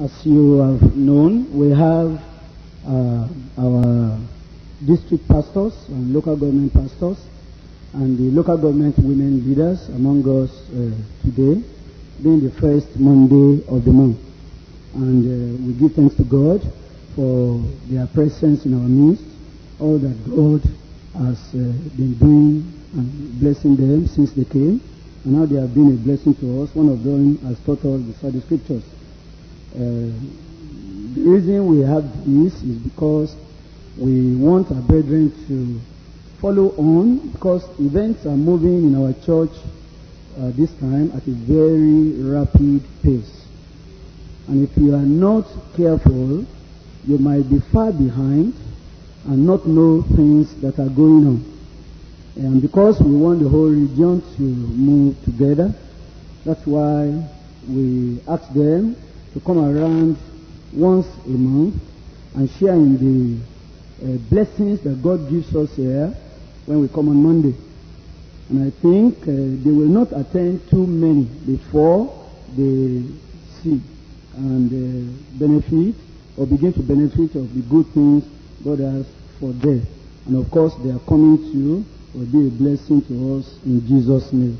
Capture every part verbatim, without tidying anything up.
as you have known, we have uh, our district pastors and local government pastors and the local government women leaders among us uh, today, being the first Monday of the month. And uh, we give thanks to God for their presence in our midst, all that God has uh, been doing and blessing them since they came, and now they have been a blessing to us. One of them has taught us the Holy Scriptures. Uh, the reason we have this is because we want our brethren to follow on, because events are moving in our church uh, this time at a very rapid pace. And if you are not careful, you might be far behind and not know things that are going on. And because we want the whole region to move together, that's why we ask them to come around once a month and share in the uh, blessings that God gives us here when we come on Monday. And I think uh, they will not attend too many before they see and uh, benefit or begin to benefit of the good things God has for them. And of course, they are coming to will be a blessing to us in Jesus' name.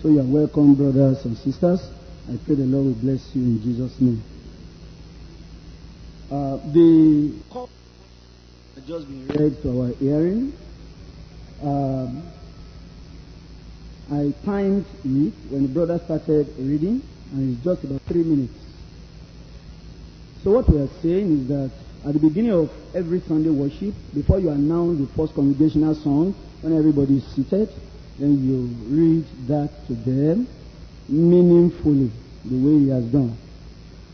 So you are welcome, brothers and sisters. I pray the Lord will bless you in Jesus' name. Uh, the call has just been read to our hearing. Um, I timed it when the brother started reading, and it's just about three minutes. So what we are saying is that at the beginning of every Sunday worship, before you announce the first congregational song, when everybody is seated, then you read that to them meaningfully, the way he has done.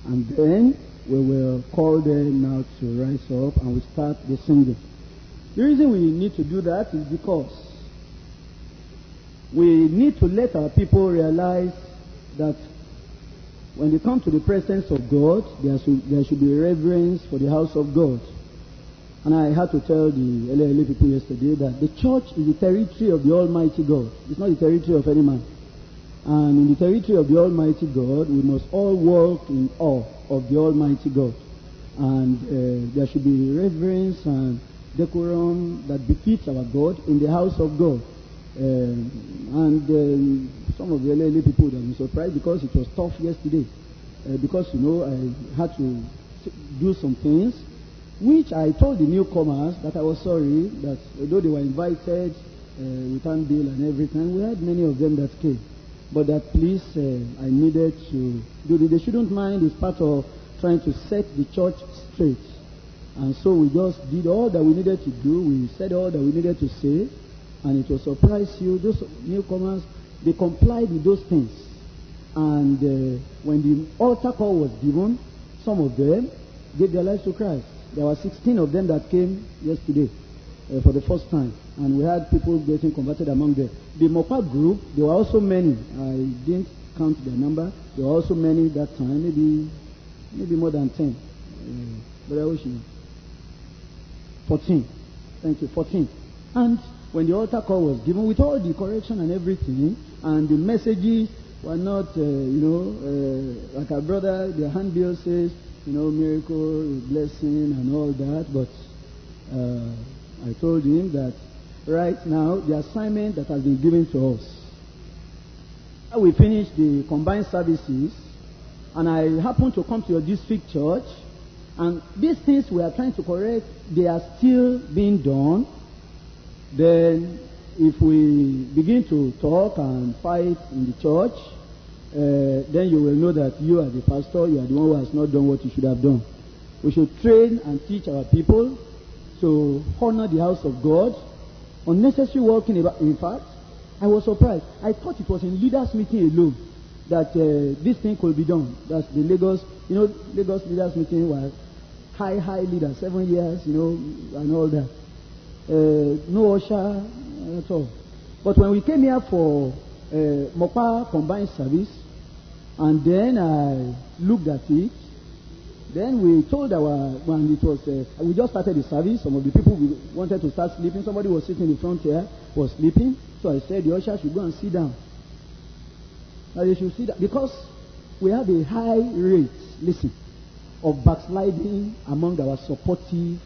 And then we will call them now to rise up and we start the singing. The reason we need to do that is because we need to let our people realize that when they come to the presence of God, there should, there should be reverence for the house of God. And I had to tell the L A L A people yesterday that the church is the territory of the Almighty God. It's not the territory of any man. And in the territory of the Almighty God, we must all walk in awe of the Almighty God. And uh, there should be reverence and decorum that befits our God in the house of God. Um, and um, some of the L A L A people would have been surprised because it was tough yesterday. Uh, because, you know, I had to do some things which I told the newcomers that I was sorry that although they were invited uh, with handbill and everything, we had many of them that came. But that please, uh, I needed to do it. They shouldn't mind. It's part of trying to set the church straight. And so we just did all that we needed to do. We said all that we needed to say. And it will surprise you, those newcomers, they complied with those things. And uh, when the altar call was given, some of them gave their lives to Christ. There were sixteen of them that came yesterday uh, for the first time, and we had people getting converted among them. The Moppa group, there were also many. I didn't count their number. There were also many that time, maybe maybe more than ten. Uh, but I wish you fourteen. Thank you, fourteen. And when the altar call was given, with all the correction and everything, and the messages were not, uh, you know, uh, like our brother, the handbill says, you know, miracle, blessing, and all that. But uh, I told him that right now, the assignment that has been given to us. We finished the combined services, and I happened to come to your district church, and these things we are trying to correct, they are still being done. Then, if we begin to talk and fight in the church, Uh, then you will know that you are the pastor, you are the one who has not done what you should have done. We should train and teach our people to honor the house of God. Unnecessary walking, in fact, I was surprised. I thought it was in leaders' meeting alone that uh, this thing could be done. That's the Lagos, you know, Lagos leaders' meeting was high, high leaders, seven years, you know, and all that. Uh, no Osha at all. But when we came here for uh, Moppa combined service, and then I looked at it. Then we told our, when it was, uh, we just started the service. Some of the people we wanted to start sleeping. Somebody was sitting in the front here, was sleeping. So I said, the usher should go and sit down. Now they should sit down because we have a high rate. Listen, of backsliding among our supportive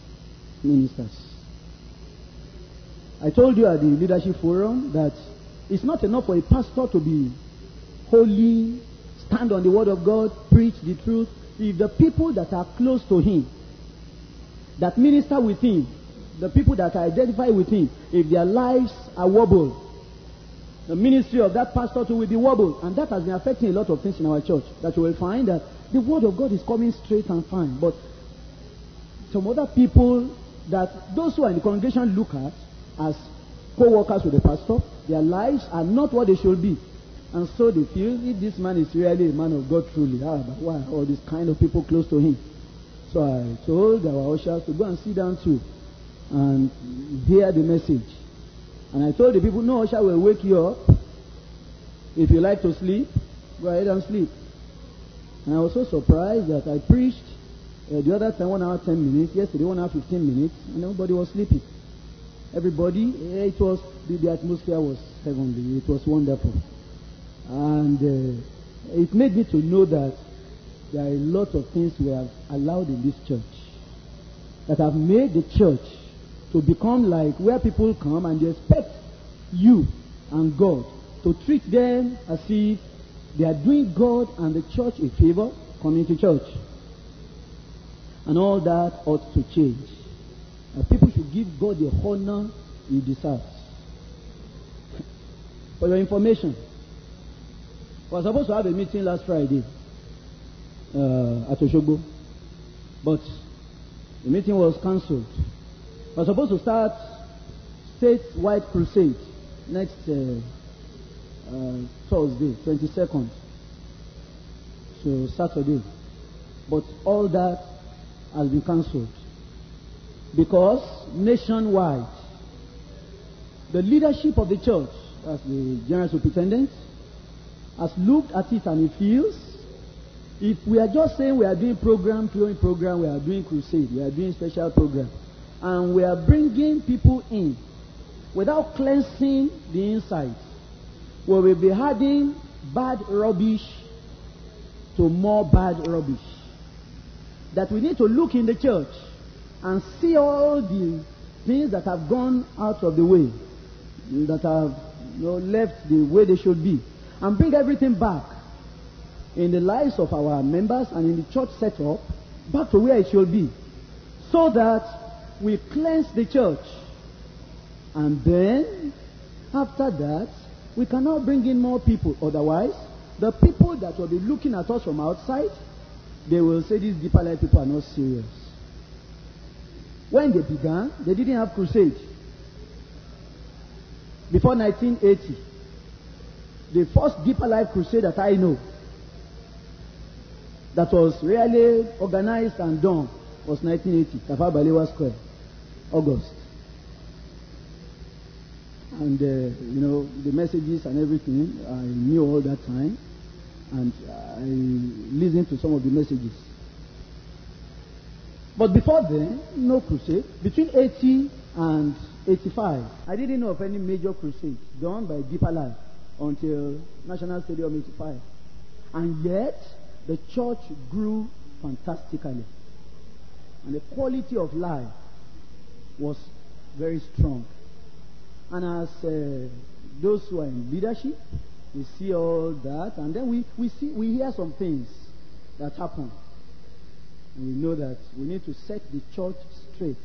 ministers. I told you at the leadership forum that it's not enough for a pastor to be holy, stand on the word of God, preach the truth. If the people that are close to him, that minister with him, the people that are identified with him, if their lives are wobbled, the ministry of that pastor too will be wobbled. And that has been affecting a lot of things in our church. That you will find that the word of God is coming straight and fine. But some other people that those who are in the congregation look at as co-workers with the pastor, their lives are not what they should be. And so they feel, if this man is really a man of God truly, ah, but why all these kind of people close to him? So I told our ushers to go and sit down too and hear the message. And I told the people, no usher will wake you up. If you like to sleep, go ahead and sleep. And I was so surprised that I preached uh, the other time, one hour, ten minutes. Yesterday, one hour, fifteen minutes. And everybody was sleeping. Everybody, it was, the, the atmosphere was heavenly. It was wonderful. And uh, it made me to know that there are a lot of things we have allowed in this church that have made the church to become like where people come and they expect you and God to treat them as if they are doing God and the church a favor, coming to church. And all that ought to change. And people should give God the honor he deserves. For your information, we were supposed to have a meeting last Friday uh, at Oshogbo, but the meeting was cancelled. We were supposed to start state-wide crusade next uh, uh, Thursday, twenty-second, so Saturday, but all that has been cancelled because nationwide, the leadership of the church, as the general superintendent, has looked at it and it feels, if we are just saying we are doing program, doing program, we are doing crusade, we are doing special program, and we are bringing people in without cleansing the inside, we will be adding bad rubbish to more bad rubbish. That we need to look in the church and see all the things that have gone out of the way, that have, you know, left the way they should be, and bring everything back in the lives of our members and in the church setup back to where it should be, so that we cleanse the church. And then after that we can now bring in more people. Otherwise the people that will be looking at us from outside, they will say these Deeper Life people are not serious. When they began, they didn't have crusade before nineteen eighty. The first Deeper Life crusade that I know that was really organized and done was nineteen eighty, Tafawa Balewa Square, August. And, uh, you know, the messages and everything, I knew all that time. And I listened to some of the messages. But before then, no crusade. Between eighty and eighty-five, I didn't know of any major crusade done by Deeper Life until National Stadium eighty-five. And yet, the church grew fantastically. And the quality of life was very strong. And as uh, those who are in leadership, we see all that, and then we, we, see, we hear some things that happen. And we know that we need to set the church straight.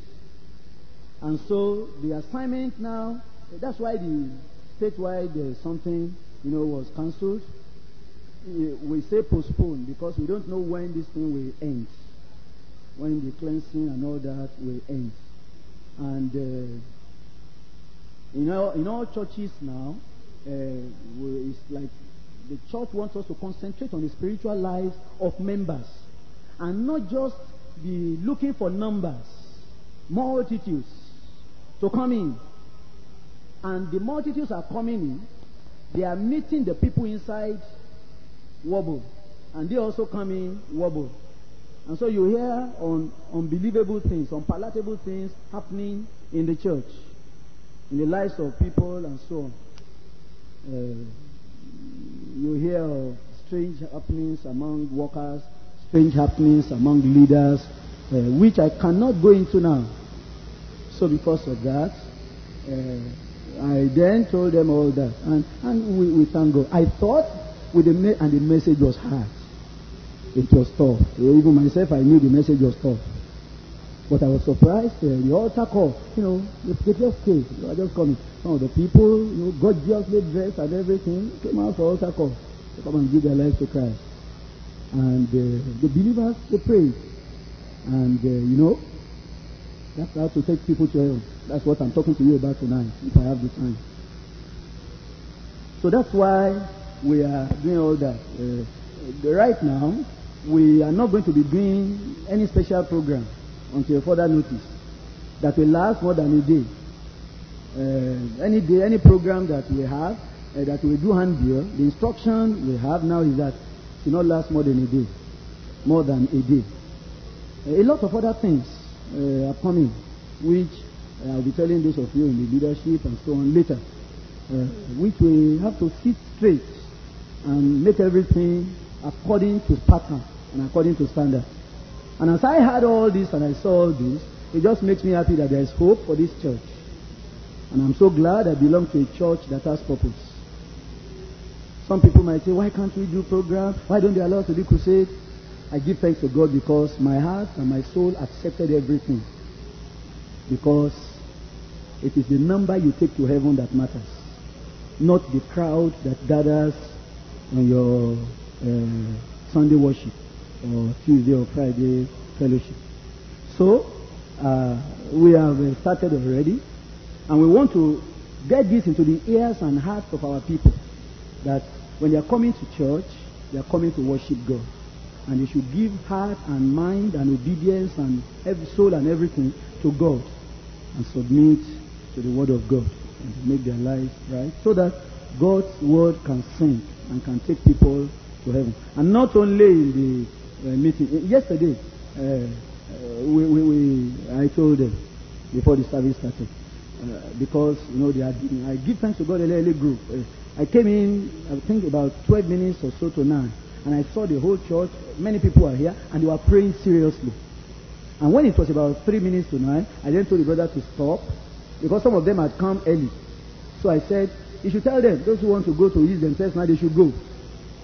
And so, the assignment now, that's why the statewide uh, something, you know, was cancelled. We say postpone because we don't know when this thing will end, when the cleansing and all that will end. And uh, in all in all churches now, uh, it's like the church wants us to concentrate on the spiritual lives of members, and not just be looking for numbers, multitudes to come in. And the multitudes are coming in, they are meeting the people inside wobble, and they also come in wobble. And so you hear on unbelievable things, unpalatable things happening in the church, in the lives of people and so on. Uh, you hear of strange happenings among workers, strange happenings among leaders, uh, which I cannot go into now. So because of that, uh, I then told them all that. And, and we, we thank God. I thought, with the me- and the message was hard. It was tough. Even myself, I knew the message was tough. But I was surprised. Uh, the altar call, you know, they just came. They were just coming. Some of the people, you know, gorgeously dressed and everything, came out for altar call to come and give their lives to Christ. And uh, the believers, they prayed. And, uh, you know, that's how to take people to heaven. That's what I'm talking to you about tonight, if I have the time. So that's why we are doing all that. Uh, right now, we are not going to be doing any special program until further notice that will last more than a day. Uh, any day, any program that we have, uh, that we do handle, the instruction we have now is that it will not last more than a day. More than a day. Uh, a lot of other things uh, are coming, which uh, I'll be telling those of you in the leadership and so on later, uh, which we have to sit straight and make everything according to pattern and according to standard. And as I had all this and I saw all this, it just makes me happy that there is hope for this church. And I'm so glad I belong to a church that has purpose. Some people might say, why can't we do program? Why don't they allow us to do crusade? I give thanks to God because my heart and my soul accepted everything. Because it is the number you take to heaven that matters, not the crowd that gathers on your uh, Sunday worship, or Tuesday or Friday fellowship. So, uh, we have started already, and we want to get this into the ears and hearts of our people, that when they are coming to church, they are coming to worship God. And they should give heart and mind and obedience and every soul and everything to God, and submit to the word of God, and make their lives right, so that God's word can sink and can take people to heaven. And not only in the Uh, meeting. Uh, yesterday, uh, uh, we, we, we, I told them before the service started, uh, because you know they had, I give thanks to God a little group. Uh, I came in, I think about twelve minutes or so to nine, and I saw the whole church. Many people were here, and they were praying seriously. And when it was about three minutes to nine, I then told the brother to stop, because some of them had come early. So I said, you should tell them, those who want to go to use themselves now, they should go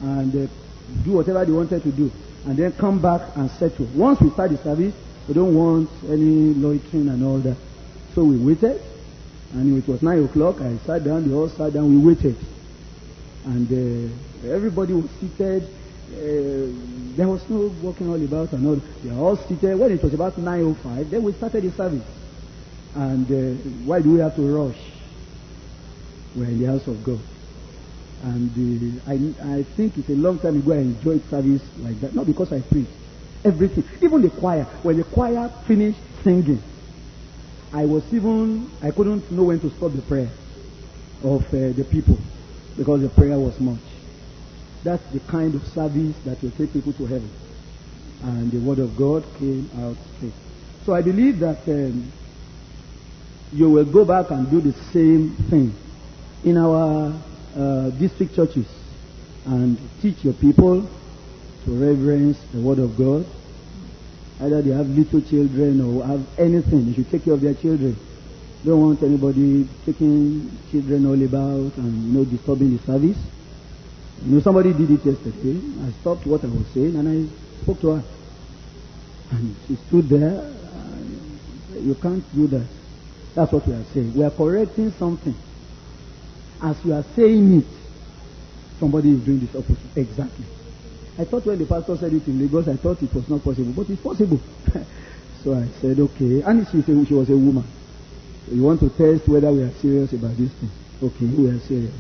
and uh, do whatever they wanted to do, and then come back and settle. Once we start the service, we don't want any loitering and all that. So we waited, and it was nine o'clock. I sat down, they all sat down, we waited. And uh, everybody was seated. Uh, there was no walking all about and all. They were all seated. When it was about nine oh five, then we started the service. And uh, why do we have to rush? We're in the house of God. And uh, I, I think it's a long time ago I enjoyed service like that. Not because I preached. Everything. Even the choir. When the choir finished singing, I was even, I couldn't know when to stop the prayer of uh, the people, because the prayer was much. That's the kind of service that will take people to heaven. And the word of God came out straight. So I believe that um, you will go back and do the same thing in our Uh, district churches, and teach your people to reverence the word of God. Either they have little children or have anything, they should take care of their children. Don't want anybody taking children all about and, you know, disturbing the service. You know, somebody did it yesterday. I stopped what I was saying and I spoke to her, and she stood there. You can't do that. That's what we are saying. We are correcting something. As you are saying it, somebody is doing this opposite. Exactly. I thought when the pastor said it in Lagos, I thought it was not possible, but it's possible. So I said, okay. And she said she was a woman. So you want to test whether we are serious about this thing. Okay, we are serious.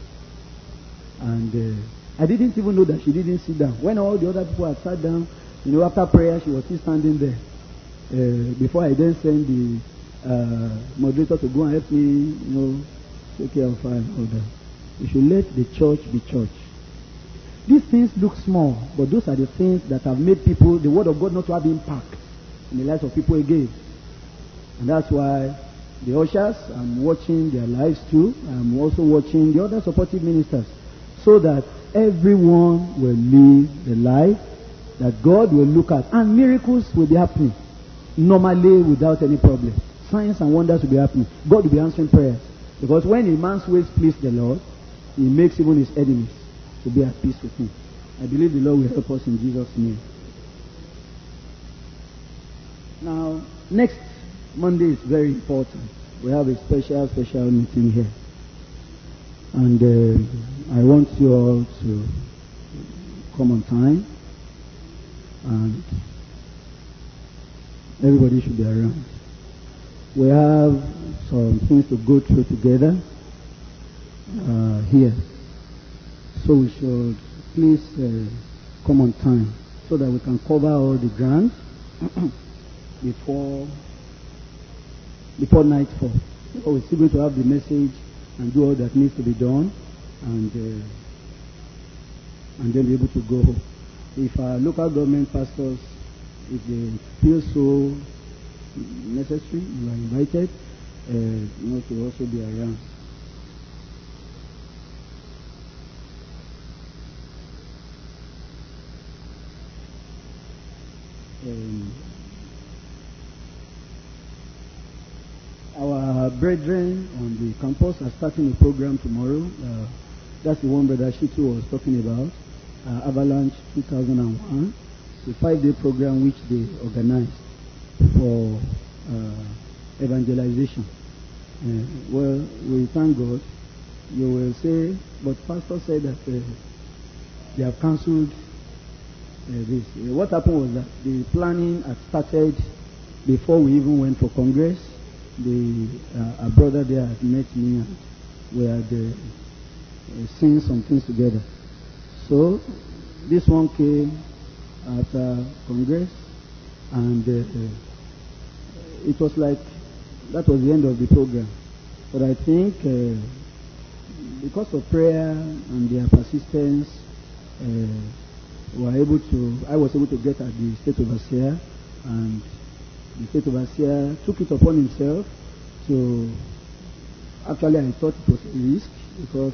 And uh, I didn't even know that she didn't sit down. When all the other people had sat down, you know, after prayer, she was still standing there. Uh, before I then sent the uh, moderator to go and help me, you know, take care of our order. We should let the church be church. These things look small, but those are the things that have made people, the word of God, not to have impact in the lives of people again. And that's why the ushers, I'm watching their lives too. I'm also watching the other supportive ministers, so that everyone will live the life that God will look at, and miracles will be happening normally without any problem. Signs and wonders will be happening. God will be answering prayers, because when a man's ways please the Lord, He makes even his enemies to be at peace with Him. I believe the Lord will help us in Jesus' name. Now, next Monday is very important. We have a special, special meeting here. And uh, I want you all to come on time. And everybody should be around. We have some things to go through together uh, here. So we should please uh, come on time so that we can cover all the ground before before nightfall. So we're still going to have the message and do all that needs to be done, and uh, and then be able to go home. If our local government pastors, if they feel so necessary, you are invited uh, you know, to also be around. Um, Our brethren on the campus are starting a program tomorrow. Uh, that's the one Brother Shitu was talking about, uh, Avalanche two thousand one. It's a five-day program which they organized for uh, evangelization. Uh, well, we thank God. You will say, but Pastor said that uh, they have cancelled uh, this. Uh, what happened was that the planning had started before we even went for Congress. The, uh, a brother there had met me, and we had uh, seen some things together. So this one came after Congress, and uh, it was like that was the end of the program. But I think uh, because of prayer and their persistence, uh, we were able to. I was able to get at the State Overseer, and the State Obasiya took it upon himself to, actually I thought it was a risk, because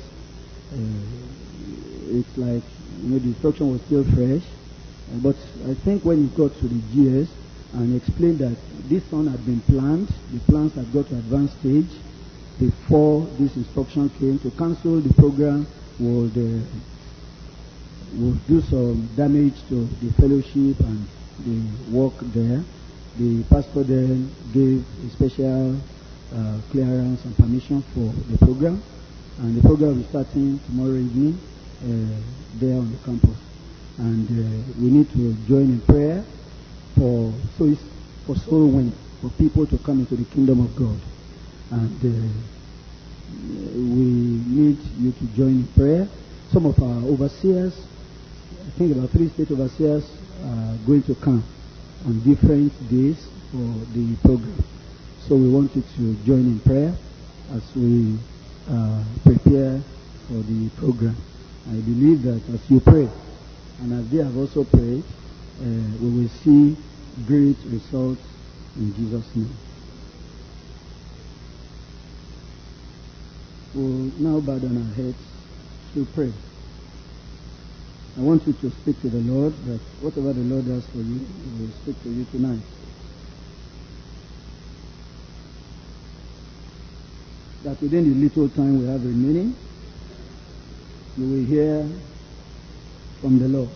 uh, it's like, you know, the instruction was still fresh, uh, but I think when he got to the G S and explained that this one had been planned, the plans had got to advanced stage before this instruction came to cancel the program, would, uh, would do some damage to the fellowship and the work there. The pastor then gave a special uh, clearance and permission for the program, and the program is starting tomorrow evening uh, there on the campus. And uh, we need to join in prayer for so it's for soul winning, for people to come into the kingdom of God. And uh, we need you to join in prayer. Some of our overseers, I think about three state overseers, are going to come on different days for the program. So we want you to join in prayer as we uh, prepare for the program. I believe that as you pray, and as they have also prayed, uh, we will see great results in Jesus' name. We'll now bow down our heads to pray. I want you to speak to the Lord, that whatever the Lord has for you, He will speak to you tonight. That within the little time we have remaining, you will hear from the Lord.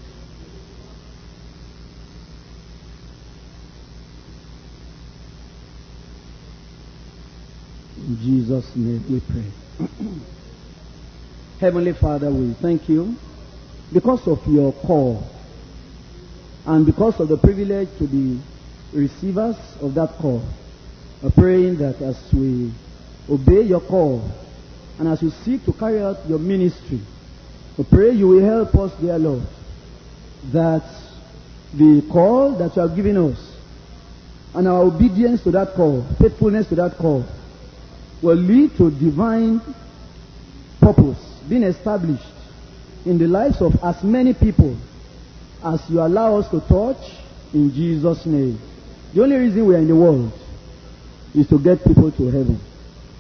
In Jesus' name we pray. Heavenly Father, we thank you because of your call, and because of the privilege to be receivers of that call. I'm praying that as we obey your call, and as we seek to carry out your ministry, I pray you will help us, dear Lord, that the call that you have given us, and our obedience to that call, faithfulness to that call, will lead to divine purpose being established in the lives of as many people as you allow us to touch, in Jesus' name. The only reason we are in the world is to get people to heaven.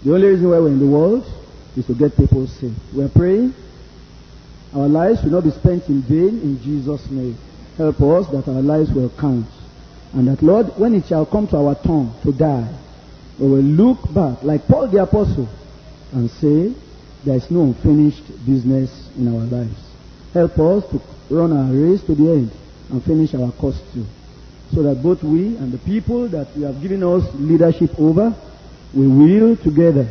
The only reason why we are in the world is to get people saved. We are praying our lives will not be spent in vain, in Jesus' name. Help us that our lives will count. And that, Lord, when it shall come to our turn to die, we will look back, like Paul the Apostle, and say, there is no unfinished business in our lives. Help us to run our race to the end and finish our course too. So that both we and the people that you have given us leadership over, we will together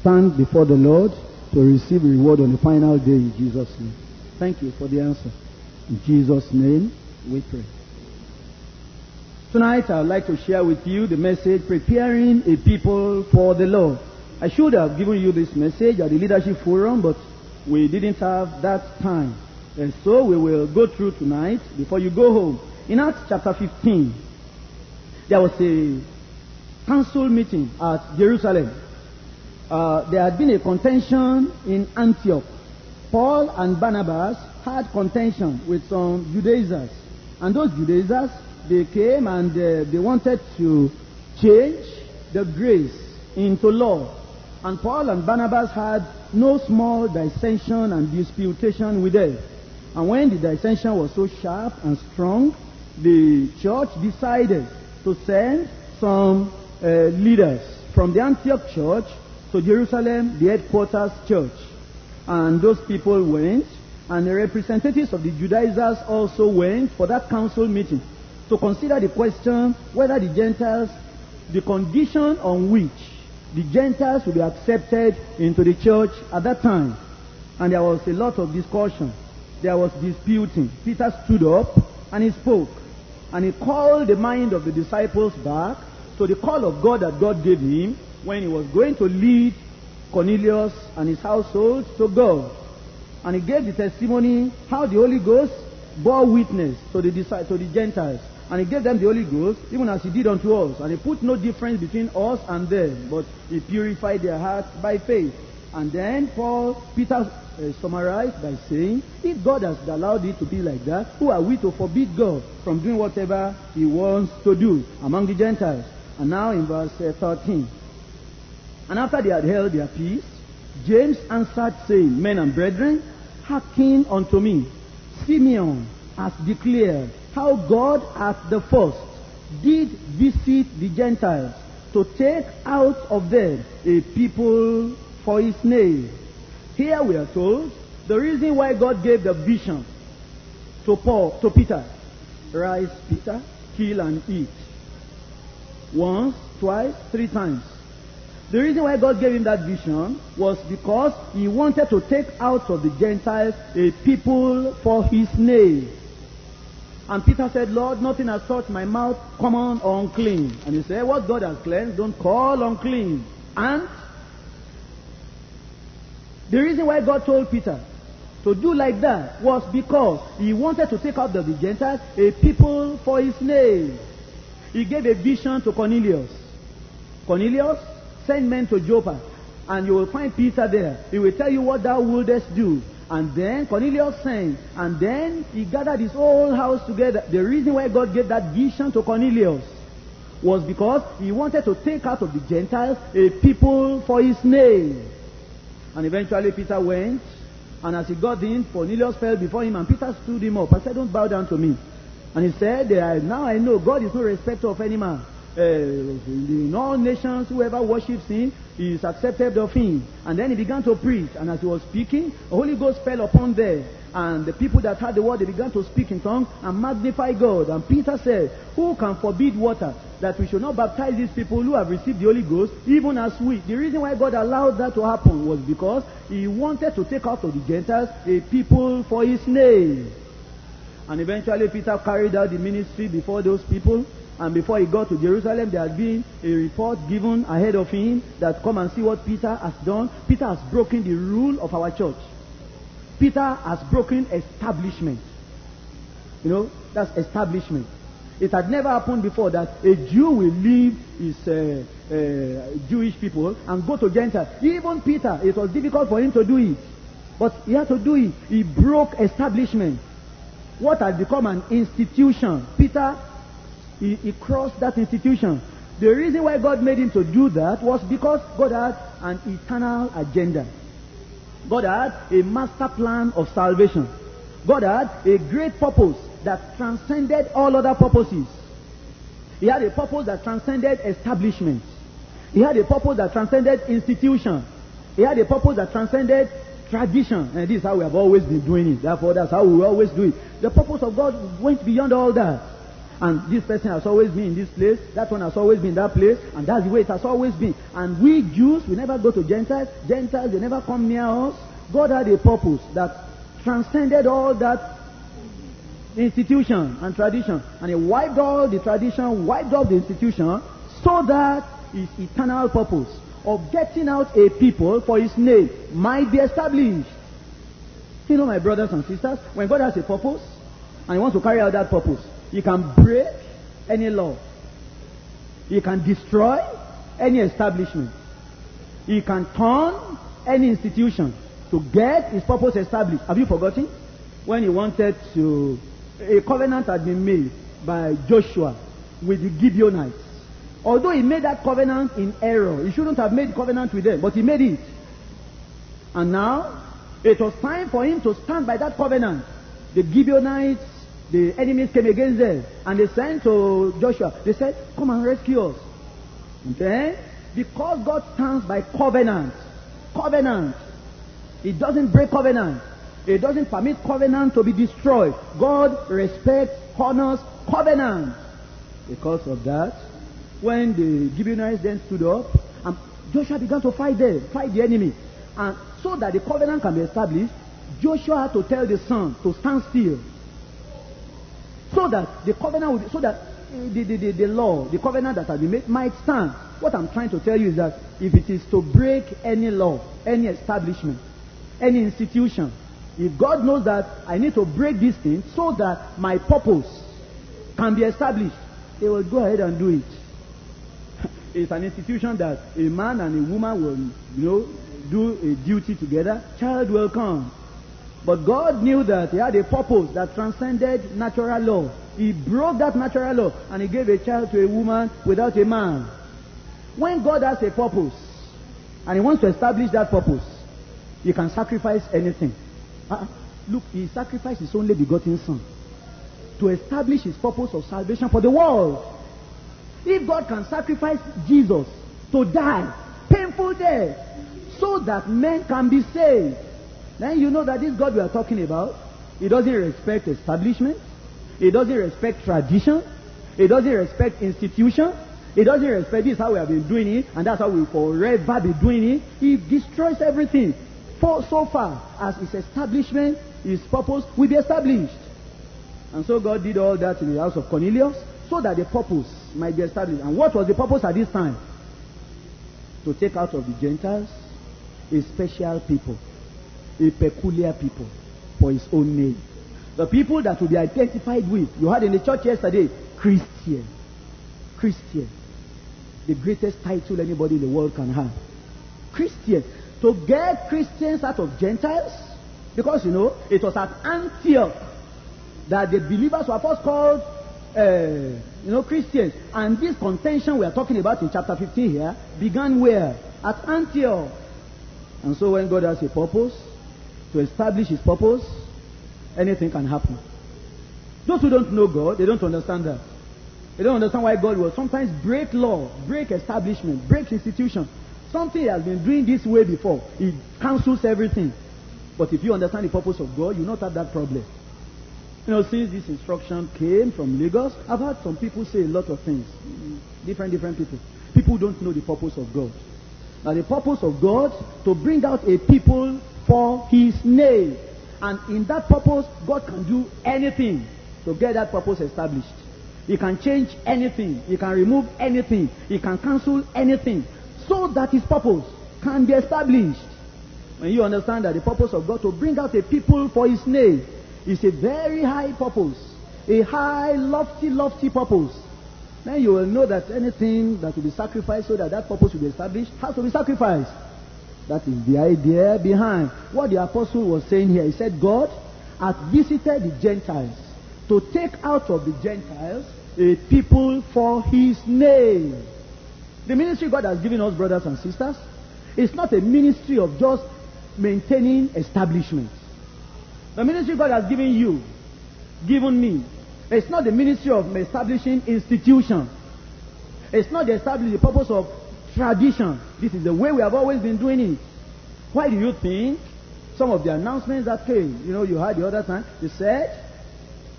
stand before the Lord to receive reward on the final day in Jesus' name. Thank you for the answer. In Jesus' name we pray. Tonight I would like to share with you the message, Preparing a People for the Lord. I should have given you this message at the Leadership Forum, but we didn't have that time. And so we will go through tonight before you go home. In Acts chapter fifteen, there was a council meeting at Jerusalem. Uh, there had been a contention in Antioch. Paul and Barnabas had contention with some Judaizers. And those Judaizers, they came and uh, they wanted to change the grace into law. And Paul and Barnabas had no small dissension and disputation with them. And when the dissension was so sharp and strong, the church decided to send some uh, leaders from the Antioch church to Jerusalem, the headquarters church. And those people went, and the representatives of the Judaizers also went for that council meeting to consider the question whether the Gentiles, the condition on which the Gentiles would be accepted into the church at that time. And there was a lot of discussion. There was disputing. Peter stood up and he spoke. And he called the mind of the disciples back to the call of God that God gave him when he was going to lead Cornelius and his household to God. And he gave the testimony how the Holy Ghost bore witness to the to the Gentiles. And he gave them the Holy Ghost, even as he did unto us. And he put no difference between us and them, but he purified their hearts by faith. And then Paul, Peter uh, summarized by saying, if God has allowed it to be like that, who are we to forbid God from doing whatever he wants to do among the Gentiles? And now in verse uh, thirteen. And after they had held their peace, James answered, saying, Men and brethren, hearken unto me. Simeon has declared how God at the first did visit the Gentiles to take out of them a people for his name. Here we are told the reason why God gave the vision to Paul, to Peter. Rise, Peter, kill and eat. Once, twice, three times. The reason why God gave him that vision was because he wanted to take out of the Gentiles a people for his name. And Peter said, Lord, nothing has touched my mouth, common or unclean. And he said, what God has cleansed, don't call unclean. And the reason why God told Peter to do like that was because he wanted to take out of the Gentiles a people for his name. He gave a vision to Cornelius. Cornelius, send men to Joppa, and you will find Peter there. He will tell you what thou wouldest do. And then Cornelius sang, and then he gathered his whole house together. The reason why God gave that vision to Cornelius was because he wanted to take out of the Gentiles a people for his name. And eventually Peter went, and as he got in, Cornelius fell before him, and Peter stood him up and said, don't bow down to me. And he said, now I know God is no respecter of any man. Uh, in all nations, whoever worships him is accepted of him. And then he began to preach, and as he was speaking, the Holy Ghost fell upon them, and the people that heard the word, they began to speak in tongues and magnify God. And Peter said, who can forbid water that we should not baptize these people who have received the Holy Ghost, even as we? The reason why God allowed that to happen was because he wanted to take out of the Gentiles a people for his name. And eventually Peter carried out the ministry before those people. And before he got to Jerusalem, there had been a report given ahead of him that come and see what Peter has done. Peter has broken the rule of our church. Peter has broken establishment. You know, that's establishment. It had never happened before that a Jew will leave his uh, uh, Jewish people and go to Gentiles. Even Peter, it was difficult for him to do it. But he had to do it. He broke establishment. What had become an institution, Peter He, he crossed that institution. The reason why God made him to do that was because God had an eternal agenda. God had a master plan of salvation. God had a great purpose that transcended all other purposes. He had a purpose that transcended establishment. He had a purpose that transcended institution. He had a purpose that transcended tradition. And this is how we have always been doing it. Therefore, that's how we always do it. The purpose of God went beyond all that. And this person has always been in this place. That one has always been in that place. And that's the way it has always been. And we Jews, we never go to Gentiles. Gentiles, they never come near us. God had a purpose that transcended all that institution and tradition. And He wiped all the tradition, wiped off the institution, so that His eternal purpose of getting out a people for His name might be established. You know, my brothers and sisters, when God has a purpose and He wants to carry out that purpose, He can break any law. He can destroy any establishment. He can turn any institution to get His purpose established. Have you forgotten? When He wanted to... A covenant had been made by Joshua with the Gibeonites. Although he made that covenant in error, he shouldn't have made covenant with them, but he made it. And now, it was time for him to stand by that covenant. The Gibeonites, the enemies came against them, and they sent to Joshua. They said, come and rescue us. And then, because God stands by covenant, covenant, He doesn't break covenant. It doesn't permit covenant to be destroyed. God respects, honors covenant. Because of that, when the Gibeonites then stood up, and Joshua began to fight them, fight the enemy. And so that the covenant can be established, Joshua had to tell the sun to stand still. So that the covenant, would, so that the, the, the, the law, the covenant that had been made might stand. What I'm trying to tell you is that if it is to break any law, any establishment, any institution, if God knows that I need to break this thing so that my purpose can be established, they will go ahead and do it. It's an institution that a man and a woman will, you know, do a duty together. Child will come. But God knew that He had a purpose that transcended natural law. He broke that natural law and He gave a child to a woman without a man. When God has a purpose and He wants to establish that purpose, He can sacrifice anything. Uh, look, He sacrificed His only begotten Son to establish His purpose of salvation for the world. If God can sacrifice Jesus to die, painful death, so that men can be saved, then you know that this God we are talking about, He doesn't respect establishment, He doesn't respect tradition, He doesn't respect institution, He doesn't respect this how we have been doing it, and that's how we forever be doing it. He destroys everything. For so far as His establishment, His purpose will be established. And so God did all that in the house of Cornelius so that the purpose might be established. And what was the purpose at this time? To take out of the Gentiles a special people, a peculiar people for His own name. The people that will be identified with. You heard in the church yesterday, Christian. Christian. The greatest title anybody in the world can have. Christian. To get Christians out of Gentiles, because you know it was at Antioch that the believers were first called, uh, you know, Christians. And this contention we are talking about in chapter fifteen here began where? At Antioch. And so when God has a purpose to establish His purpose, anything can happen. Those who don't know God, they don't understand that. They don't understand why God will sometimes break law, break establishment, break institution. Something He has been doing this way before. He cancels everything. But if you understand the purpose of God, you will not have that problem. You know, since this instruction came from Lagos, I've heard some people say a lot of things. Different, different people. People don't know the purpose of God. Now, the purpose of God to bring out a people for His name. And in that purpose, God can do anything to get that purpose established. He can change anything. He can remove anything. He can cancel anything. So that His purpose can be established. When you understand that the purpose of God to bring out a people for His name is a very high purpose, a high, lofty, lofty purpose, then you will know that anything that will be sacrificed so that that purpose will be established has to be sacrificed. That is the idea behind what the apostle was saying here. He said, God has visited the Gentiles to take out of the Gentiles a people for His name. The ministry God has given us, brothers and sisters, is not a ministry of just maintaining establishments. The ministry God has given you given me. It's not the ministry of establishing institutions. It's not to establish the purpose of tradition. This is the way we have always been doing it. Why do you think some of the announcements that came, you know, you had the other time, you said,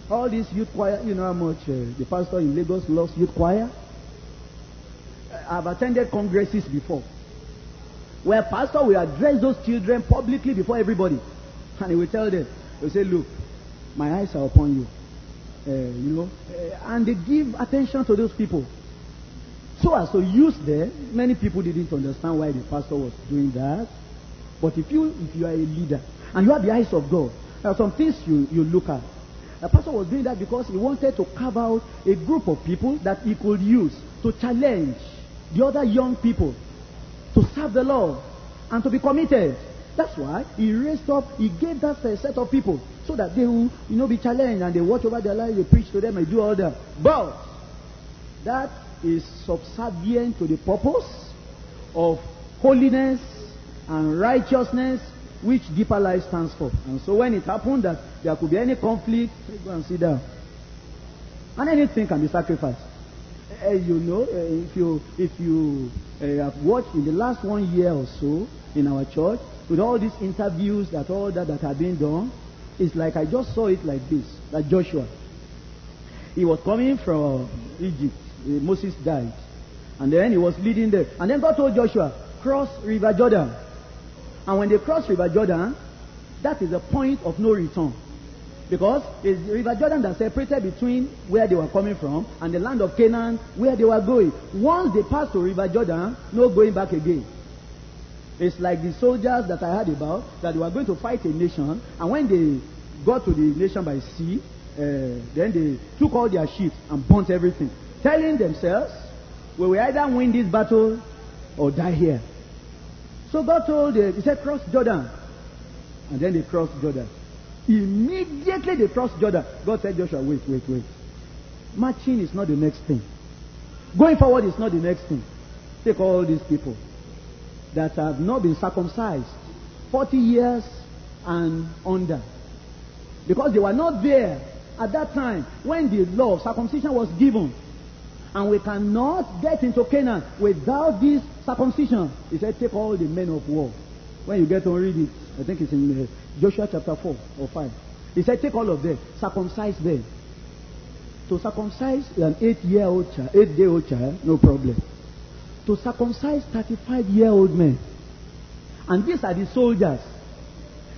all this youth choir, you know how much uh, the pastor in Lagos loves youth choir? I've attended congresses before, where pastor will address those children publicly before everybody. And he will tell them, he will say, look, my eyes are upon you. Uh, you know, uh, and they give attention to those people. So as to use them, many people didn't understand why the pastor was doing that. But if you if you are a leader and you have the eyes of God, there are some things you, you look at. The pastor was doing that because he wanted to carve out a group of people that he could use to challenge the other young people to serve the Lord and to be committed. That's why he raised up, he gave that set of people so that they will, you know, be challenged and they watch over their lives, they preach to them and do all that. But that is subservient to the purpose of holiness and righteousness, which Deeper Life stands for. And so when it happened that there could be any conflict, go and sit down. And anything can be sacrificed. Uh, you know, uh, if you, if you uh, have watched in the last one year or so in our church, with all these interviews that all that, that have been done, it's like I just saw it like this, that Joshua, he was coming from Egypt. Moses died. And then he was leading them. And then God told Joshua, cross River Jordan. And when they cross River Jordan, that is a point of no return. Because it's the River Jordan that separated between where they were coming from and the land of Canaan where they were going. Once they passed to River Jordan, no going back again. It's like the soldiers that I heard about, that they were going to fight a nation. And when they got to the nation by sea, uh, then they took all their ships and burnt everything, telling themselves, we will either win this battle or die here. So God told them, he said, cross Jordan. And then they crossed Jordan. Immediately they crossed Jordan. God said, Joshua, wait, wait, wait. Marching is not the next thing. Going forward is not the next thing. Take all these people that have not been circumcised, forty years and under. Because they were not there at that time when the law of circumcision was given. And we cannot get into Canaan without this circumcision. He said, take all the men of war. When you get to read it, I think it's in Joshua chapter four or five. He said, take all of them, circumcise them. To circumcise an eight-year-old child, eight-day-old child, no problem. To circumcise thirty-five-year-old men. And these are the soldiers.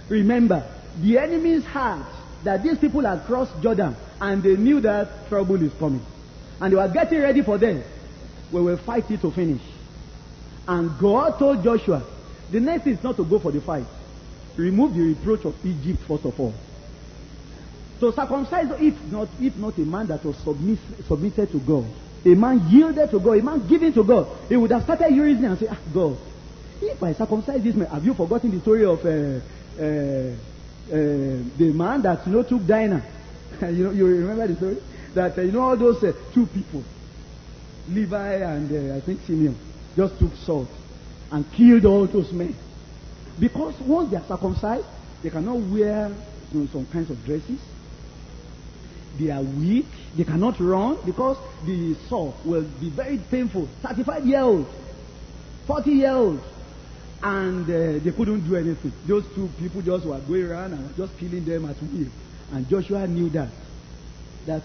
Remember, the enemy's heart that these people had crossed Jordan and they knew that trouble is coming. And they were getting ready for them. We will fight it to finish. And God told Joshua, the next thing is not to go for the fight. Remove the reproach of Egypt first of all. To circumcise, if not, if not a man that was submiss submitted to God, a man yielded to God, a man given to God, he would have started reasoning and say, ah, God, if I circumcise this man, have you forgotten the story of uh, uh, Uh, the man that, you know, took Dinah? you know, you remember the story? That, uh, you know, all those uh, two people, Levi and uh, I think Simeon, just took salt and killed all those men. Because once they are circumcised, they cannot wear, you know, some kinds of dresses. They are weak. They cannot run because the salt will be very painful. thirty-five-year-old, forty-year-old. And uh, they couldn't do anything. Those two people just were going around and just killing them at will. And Joshua knew that. That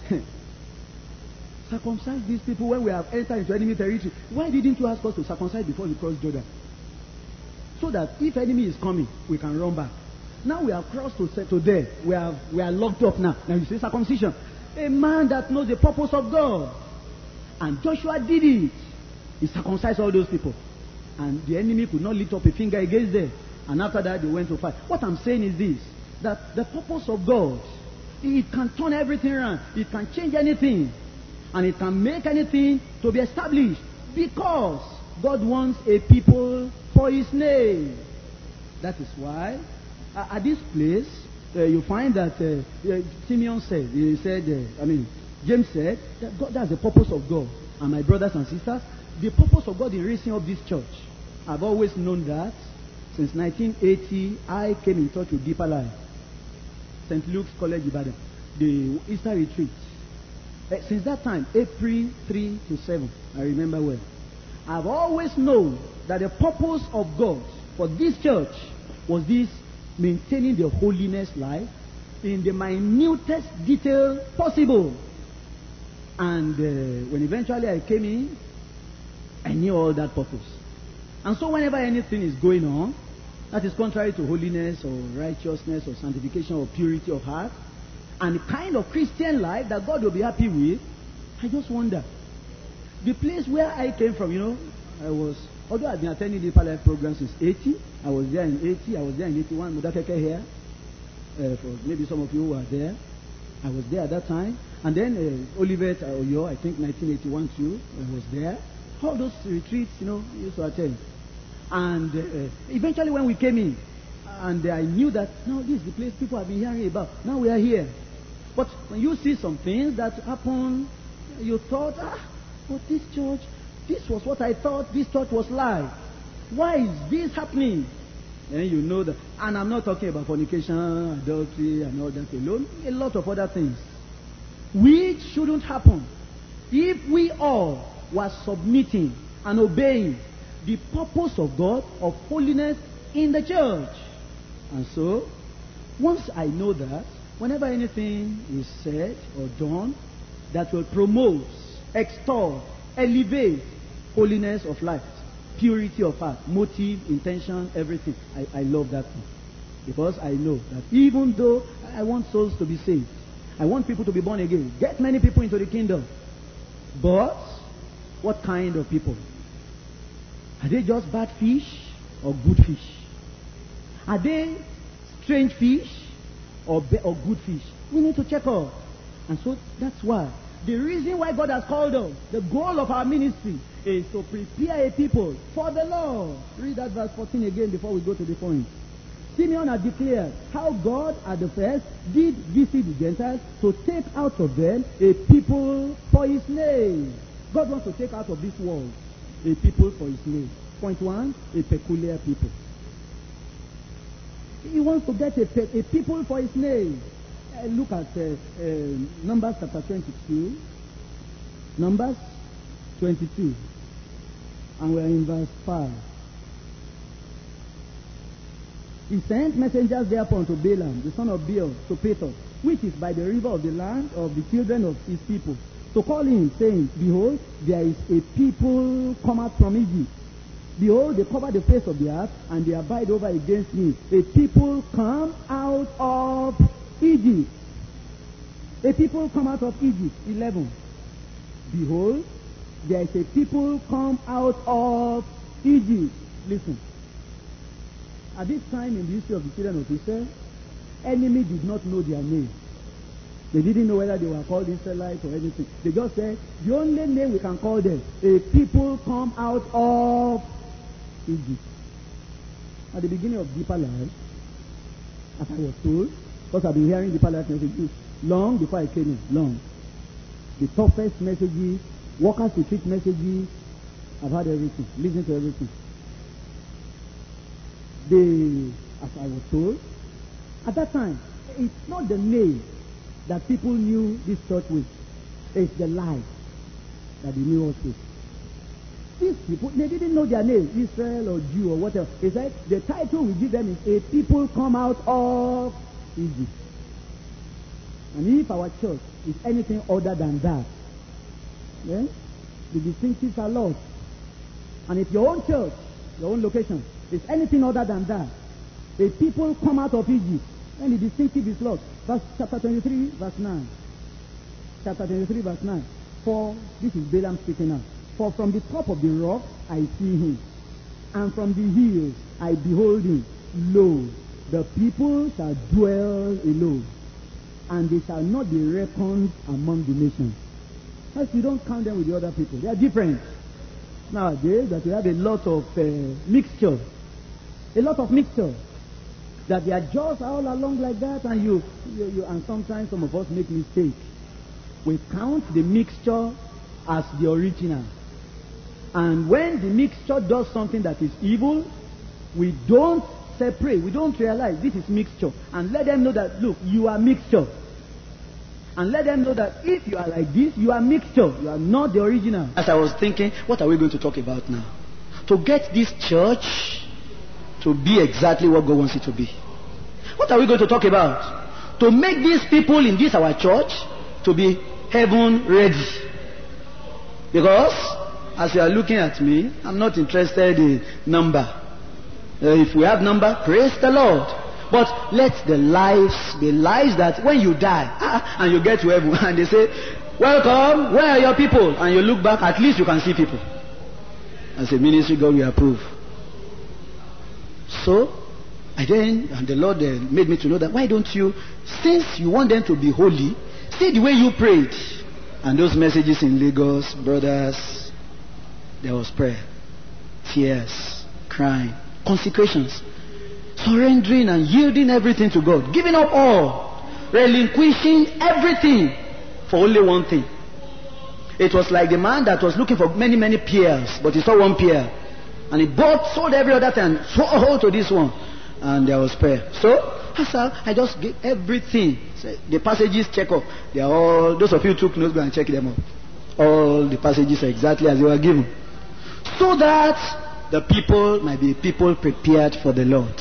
circumcise these people when we have entered into enemy territory. Why didn't you ask us to circumcise before you crossed Jordan? So that if enemy is coming, we can run back. Now we have crossed to, to there. We, have, we are locked up now. Now you see circumcision. A man that knows the purpose of God. And Joshua did it. He circumcised all those people. And the enemy could not lift up a finger against them. And after that, they went to fight. What I'm saying is this, that the purpose of God, it can turn everything around. It can change anything. And it can make anything to be established. Because God wants a people for His name. That is why, uh, at this place, uh, you find that uh, uh, Simeon said, he said, uh, I mean, James said, that God, that's the purpose of God. And my brothers and sisters, the purpose of God in raising up this church, I've always known that. Since nineteen eighty, I came in touch with Deeper Life, Saint Luke's College, Ibadan. the Easter retreat. Uh, since that time, April three to seven, I remember well. I've always known that the purpose of God for this church was this: maintaining the holiness life in the minutest detail possible. And uh, when eventually I came in, I knew all that purpose. And so whenever anything is going on that is contrary to holiness or righteousness or sanctification or purity of heart, and the kind of Christian life that God will be happy with, I just wonder. The place where I came from, you know, I was, although I've been attending Deeper Life program since eighty, I was there in eighty, I was there in eighty-one, Mudakeke here, uh, for maybe some of you who are there. I was there at that time. And then uh, Olivet, uh, Oyo, I think nineteen eighty-one too, I was there. All those retreats, you know, I used to attend. And uh, eventually when we came in, and I knew that, no, this is the place people have been hearing about. Now we are here. But when you see some things that happen, you thought, ah, but this church, this was what I thought this church was like. Why is this happening? And you know that. And I'm not talking about fornication, adultery, and all that alone. A lot of other things which shouldn't happen if we all were submitting and obeying the purpose of God, of holiness in the church. And so, once I know that, whenever anything is said or done that will promote, extol, elevate holiness of life, purity of heart, motive, intention, everything, I, I love that thing. Because I know that even though I want souls to be saved, I want people to be born again, get many people into the kingdom, but what kind of people? Are they just bad fish or good fish? Are they strange fish or, be, or good fish? We need to check up. And so that's why. The reason why God has called us, the goal of our ministry, is to prepare a people for the Lord. Read that verse fourteen again before we go to the point. Simeon had declared how God at the first did visit the Gentiles to take out of them a people for his name. God wants to take out of this world a people for his name. Point one, a peculiar people. He wants to get a, pe a people for his name. Uh, look at uh, uh, Numbers chapter twenty-two. Numbers twenty-two. And we're in verse five. He sent messengers thereupon to Balaam, the son of Beor, to Peter, which is by the river of the land of the children of his people, to call him, saying, Behold, there is a people come out from Egypt. Behold, they cover the face of the earth, and they abide over against me. A people come out of Egypt. A people come out of Egypt. eleven. Behold, there is a people come out of Egypt. Listen. At this time in the history of the children of Israel, enemy did not know their name. They didn't know whether they were called Israelites or anything. They just said, the only name we can call them, a people come out of Egypt. At the beginning of Deeper Life, as I was told, because I've been hearing Deeper Life messages long before I came in, long. The toughest messages, workers to treat messages, I've had everything, listen to everything. They, as I was told, at that time, it's not the name that people knew this church with. It's the life that they knew us with. These people, they didn't know their name, Israel or Jew or whatever. They said the title we give them is A People Come Out of Egypt. And if our church is anything other than that, then the distinctives are lost. And if your own church, your own location, is anything other than that, A People Come Out of Egypt, then the distinctive is lost. Verse, chapter twenty-three, verse nine. Chapter twenty-three, verse nine. For, this is Balaam speaking now. For from the top of the rock I see him, and from the hills I behold him. Lo, the people shall dwell alone, and they shall not be reckoned among the nations. First, you don't count them with the other people. They are different. Nowadays, that we have a lot of uh, mixture. A lot of mixture. That they are just all along like that, and you, you, you, and sometimes some of us make mistakes. We count the mixture as the original. And when the mixture does something that is evil, we don't separate, we don't realize this is mixture, and let them know that, look, you are mixture. and let them know that if you are like this, you are mixture, you are not the original. As I was thinking, what are we going to talk about now? To get this church to be exactly what God wants it to be. What are we going to talk about? To make these people in this our church to be heaven ready. Because as you are looking at me, I'm not interested in number. Uh, if we have number, praise the Lord. But let the lives be lives that when you die, ah, and you get to heaven, and they say, welcome, where are your people? And you look back, at least you can see people. As a ministry, God will approve. So, and then, and the Lord uh, made me to know that, why don't you, since you want them to be holy, see the way you prayed. And those messages in Lagos, brothers, there was prayer, tears, crying, consecrations, surrendering and yielding everything to God, giving up all, relinquishing everything for only one thing. It was like the man that was looking for many, many pearls, but he saw one pearl. And he bought, sold every other thing, and swore hold to this one. And there was prayer. So, I just gave everything. The passages, check up. They are all, those of you who took notes, go and check them up. All the passages are exactly as they were given. So that the people might be people prepared for the Lord.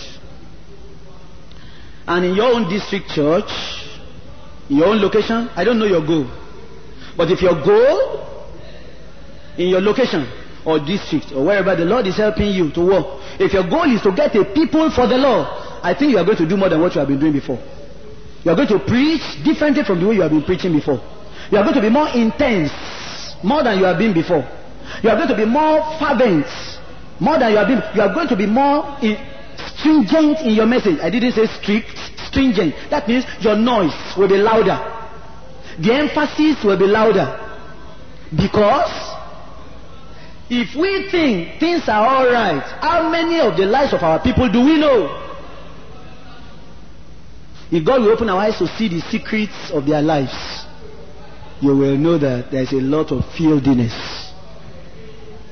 And in your own district church, in your own location, I don't know your goal. But if your goal in your location or district or wherever the Lord is helping you to work, if your goal is to get a people for the Lord, I think you are going to do more than what you have been doing before. You are going to preach differently from the way you have been preaching before. You are going to be more intense, more than you have been before. You are going to be more fervent, more than you have been. You are going to be more in, stringent in your message. I didn't say strict, stringent. That means your noise will be louder. The emphasis will be louder. Because if we think things are alright, how many of the lives of our people do we know? If God will open our eyes to see the secrets of their lives, you will know that there is a lot of fieldiness.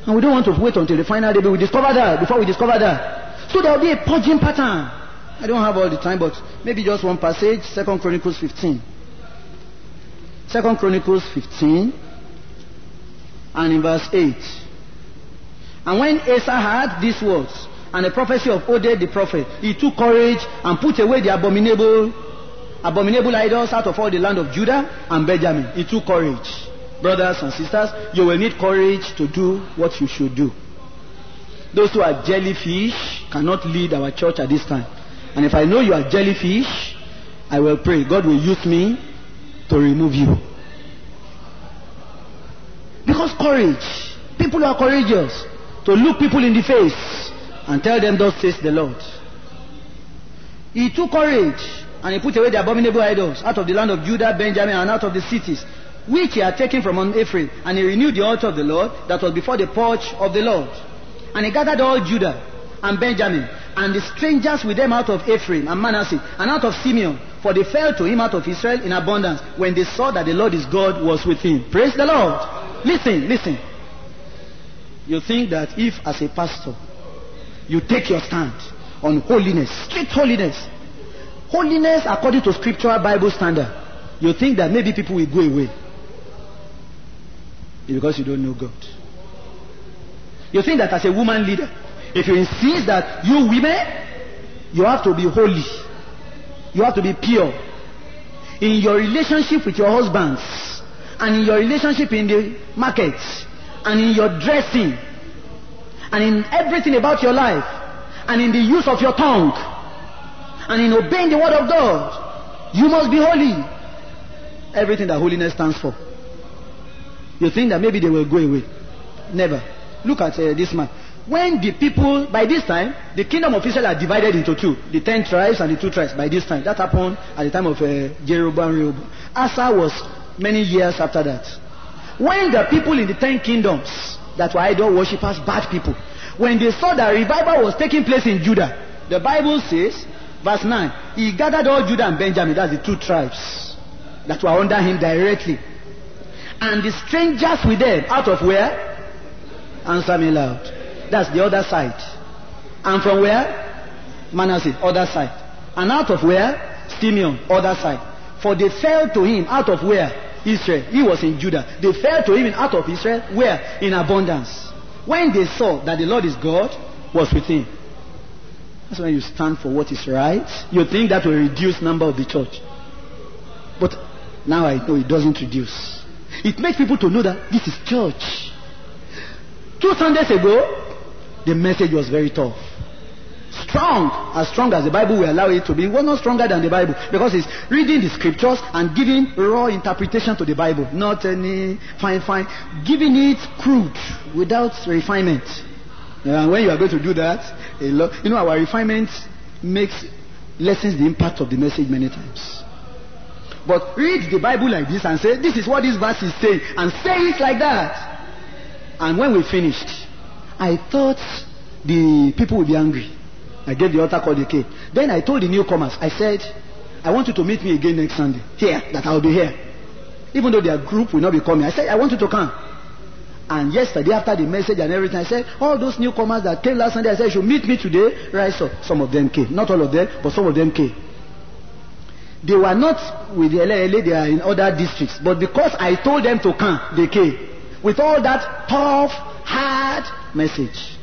And we don't want to wait until the final day, but we discover that, before we discover that. So there will be a purging pattern. I don't have all the time, but maybe just one passage, Second Chronicles fifteen. Second Chronicles fifteen, and in verse eight. And when Asa heard these words, and the prophecy of Oded the prophet, he took courage and put away the abominable, abominable idols out of all the land of Judah and Benjamin. He took courage. Brothers and sisters, you will need courage to do what you should do. Those who are jellyfish cannot lead our church at this time. And if I know you are jellyfish, I will pray, God will use me to remove you. Because courage, people who are courageous, to look people in the face and tell them, thus says the Lord. He took courage and he put away the abominable idols out of the land of Judah, Benjamin, and out of the cities, which he had taken from Ephraim, and he renewed the altar of the Lord that was before the porch of the Lord. And he gathered all Judah and Benjamin and the strangers with them out of Ephraim and Manasseh and out of Simeon, for they fell to him out of Israel in abundance when they saw that the Lord his God was with him. Praise the Lord. Listen, listen. You think that if as a pastor you take your stand on holiness, strict holiness, holiness according to scriptural Bible standard, you think that maybe people will go away. Because you don't know God. You think that as a woman leader, if you insist that you women, you have to be holy, you have to be pure in your relationship with your husbands, and in your relationship in the market, and in your dressing, and in everything about your life, and in the use of your tongue, and in obeying the word of God, you must be holy. Everything that holiness stands for. You think that maybe they will go away. Never. Look at uh, this man. When the people, by this time, the kingdom of Israel are divided into two. The ten tribes and the two tribes by this time. That happened at the time of uh, Jeroboam, Rehoboam. Asa was many years after that. When the people in the ten kingdoms that were idol worshippers, bad people, when they saw that revival was taking place in Judah, the Bible says, verse nine, he gathered all Judah and Benjamin, that's the two tribes that were under him directly, and the strangers with them, out of where? Answer me loud. That's the other side. And from where? Manasseh, other side. And out of where? Simeon, other side. For they fell to him out of where? Israel. He was in Judah. They fell to him out of Israel. Where? In abundance. When they saw that the Lord is God was with him. That's when you stand for what is right. You think that will reduce number of the church. But now I know it doesn't reduce. It makes people to know that this is church. Two Sundays ago, the message was very tough. Strong, as strong as the Bible will allow it to be. It was not stronger than the Bible, because it's reading the scriptures and giving raw interpretation to the Bible. Not any fine, fine. Giving it crude, without refinement. And when you are going to do that, a lot, you know, our refinement makes lessens the impact of the message many times. But read the Bible like this and say, this is what this verse is saying, and say it like that. And when we finished, I thought the people would be angry. I gave the altar call the cake. Then I told the newcomers, I said, I want you to meet me again next Sunday. Here, that I'll be here. Even though their group will not be coming. I said, I want you to come. And yesterday, after the message and everything, I said, all those newcomers that came last Sunday, I said, you should meet me today, rise up. Some of them came. Not all of them, but some of them came. They were not with the L A L A, they are in other districts. But because I told them to come, they came. With all that tough, hard message.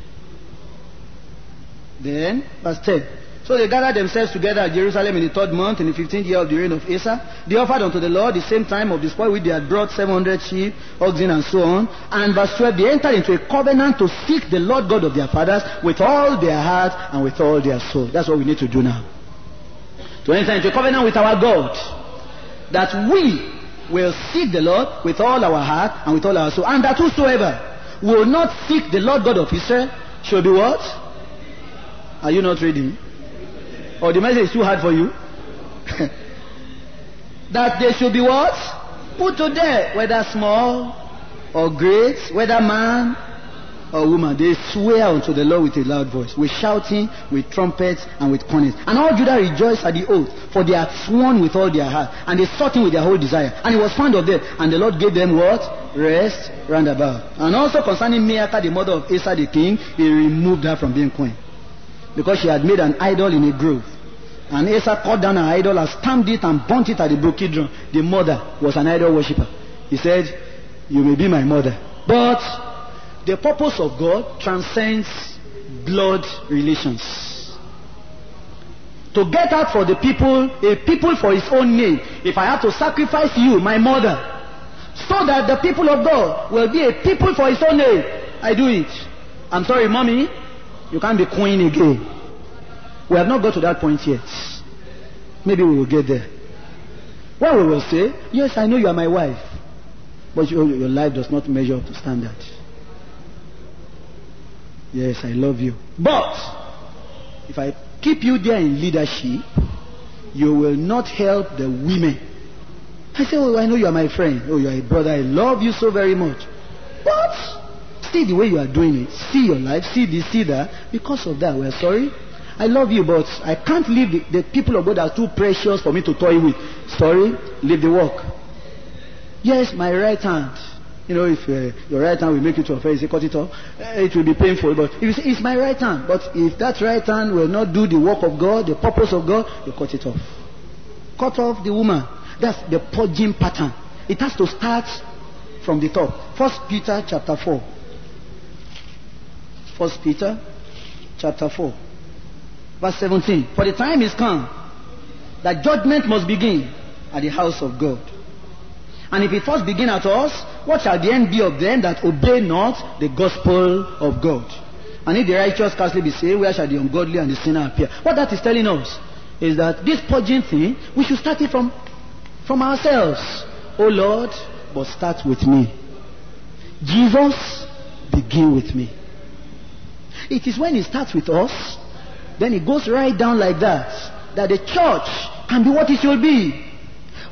Then, verse ten. So they gathered themselves together at Jerusalem in the third month, in the fifteenth year of the reign of Asa. They offered unto the Lord the same time of the spoil which they had brought, seven hundred sheep, oxen, and so on. And verse twelve, they entered into a covenant to seek the Lord God of their fathers with all their heart and with all their soul. That's what we need to do now. To enter into a covenant with our God. That we will seek the Lord with all our heart and with all our soul. And that whosoever will not seek the Lord God of Israel shall be what? Are you not reading? Or the message is too hard for you? That they should be what? Put to death, whether small or great, whether man or woman. They swear unto the Lord with a loud voice, with shouting, with trumpets, and with cornets. And all Judah rejoiced at the oath, for they had sworn with all their heart, and they sought him with their whole desire. And he was fond of them, and the Lord gave them what? Rest round about. And also concerning Maacah, the mother of Asa the king, he removed her from being queen, because she had made an idol in a grove. And Asa cut down an idol and stamped it and burnt it at the brook Kidron. The mother was an idol worshipper. He said, you may be my mother, but the purpose of God transcends blood relations. To get out for the people, a people for his own name. If I have to sacrifice you, my mother, so that the people of God will be a people for his own name, I do it. I'm sorry, mommy, you can't be queen again. We have not got to that point yet. Maybe we will get there. Well, we will say, yes, I know you are my wife, but your, your life does not measure up to standard. Yes, I love you, but if I keep you there in leadership, you will not help the women. I say, oh, I know you are my friend. Oh, you are a brother. I love you so very much. But see the way you are doing it. See your life. See this. See that. Because of that, we're sorry. I love you, but I can't leave the, the people of God are too precious for me to toy with. Sorry, leave the work. Yes, my right hand. You know, if uh, your right hand will make you to offend, you say, cut it off. Uh, it will be painful. But if you say, it's my right hand. But if that right hand will not do the work of God, the purpose of God, you cut it off. Cut off the woman. That's the purging pattern. It has to start from the top. First Peter chapter four. First Peter chapter four, verse seventeen. For the time is come that judgment must begin at the house of God. And if it first begin at us, what shall the end be of them that obey not the gospel of God? And if the righteous scarcely be saved, where shall the ungodly and the sinner appear? What that is telling us is that this purging thing, we should start it from, from ourselves. Oh Lord, but start with me. Jesus, begin with me. It is when it starts with us, then it goes right down like that, that the church can be what it should be.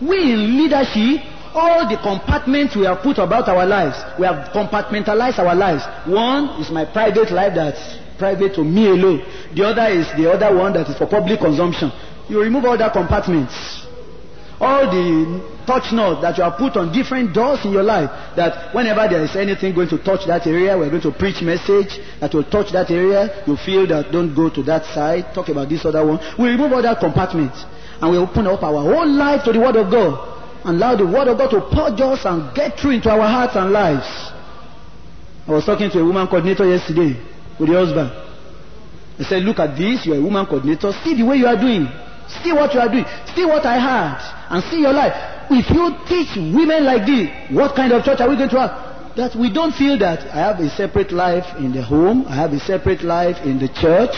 We in leadership, all the compartments we have put about our lives, we have compartmentalized our lives. One is my private life, that's private to me alone. The other is the other one that is for public consumption. You remove all that compartments. All the touch knots that you have put on different doors in your life, that whenever there is anything going to touch that area, we're going to preach message that will touch that area, you feel that don't go to that side, talk about this other one. We remove all that compartment. and we open up our whole life to the Word of God and allow the Word of God to purge us and get through into our hearts and lives. I was talking to a woman coordinator yesterday with her husband. He said, look at this, you're a woman coordinator, see the way you are doing, see what you are doing, see what I had, and see your life. If you teach women like this, what kind of church are we going to have? That we don't feel that I have a separate life in the home, I have a separate life in the church.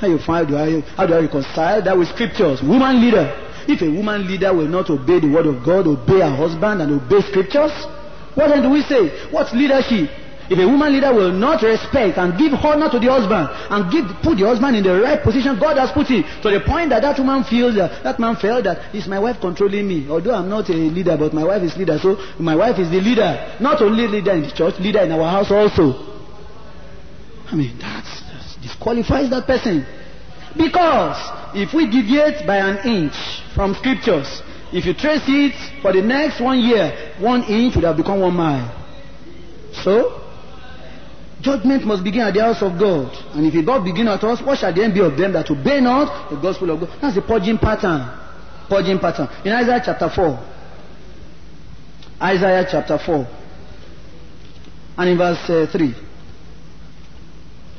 How you find do I how do I reconcile that with scriptures? Woman leader. If a woman leader will not obey the word of God, obey her husband and obey scriptures, what then do we say? What's leadership? If a woman leader will not respect and give honor to the husband and give put the husband in the right position God has put him, to the point that that woman feels that that man felt that it's my wife controlling me. Although I'm not a leader, but my wife is leader, so my wife is the leader. Not only leader in the church, leader in our house also. I mean, that disqualifies that person. Because if we deviate by an inch from scriptures, if you trace it for the next one year, one inch would have become one mile. So judgment must begin at the house of God. And if it God begin at us, what shall the end be of them that obey not the gospel of God? That's the purging pattern. Purging pattern. In Isaiah chapter four. Isaiah chapter four. And in verse uh, three.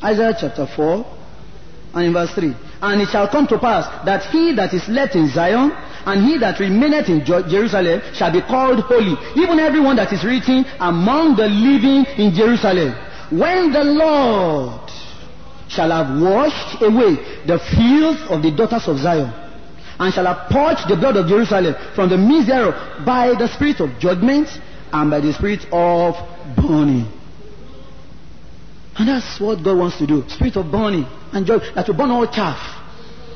Isaiah chapter four. And in verse three. And it shall come to pass that he that is left in Zion and he that remaineth in Jerusalem shall be called holy, even everyone that is written among the living in Jerusalem. When the Lord shall have washed away the filth of the daughters of Zion, and shall have purged the blood of Jerusalem from the midst thereof by the spirit of judgment and by the spirit of burning. And that's what God wants to do. Spirit of burning and judgment that will burn all chaff.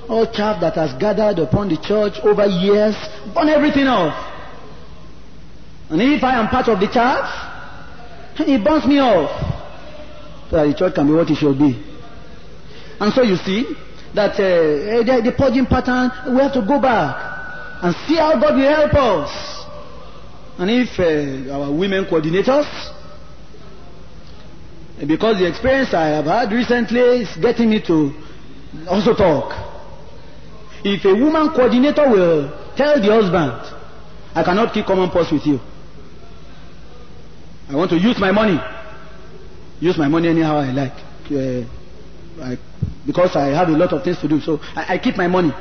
All chaff that has gathered upon the church over years, burn everything off. And if I am part of the chaff, it burns me off, so that the church can be what it should be. And so you see that uh, the, the purging pattern, we have to go back and see how God will help us. And if uh, our women coordinators, because the experience I have had recently is getting me to also talk. If a woman coordinator will tell the husband, I cannot keep common purse with you, I want to use my money. Use my money anyhow I like, uh, I, because I have a lot of things to do, so I, I keep my money.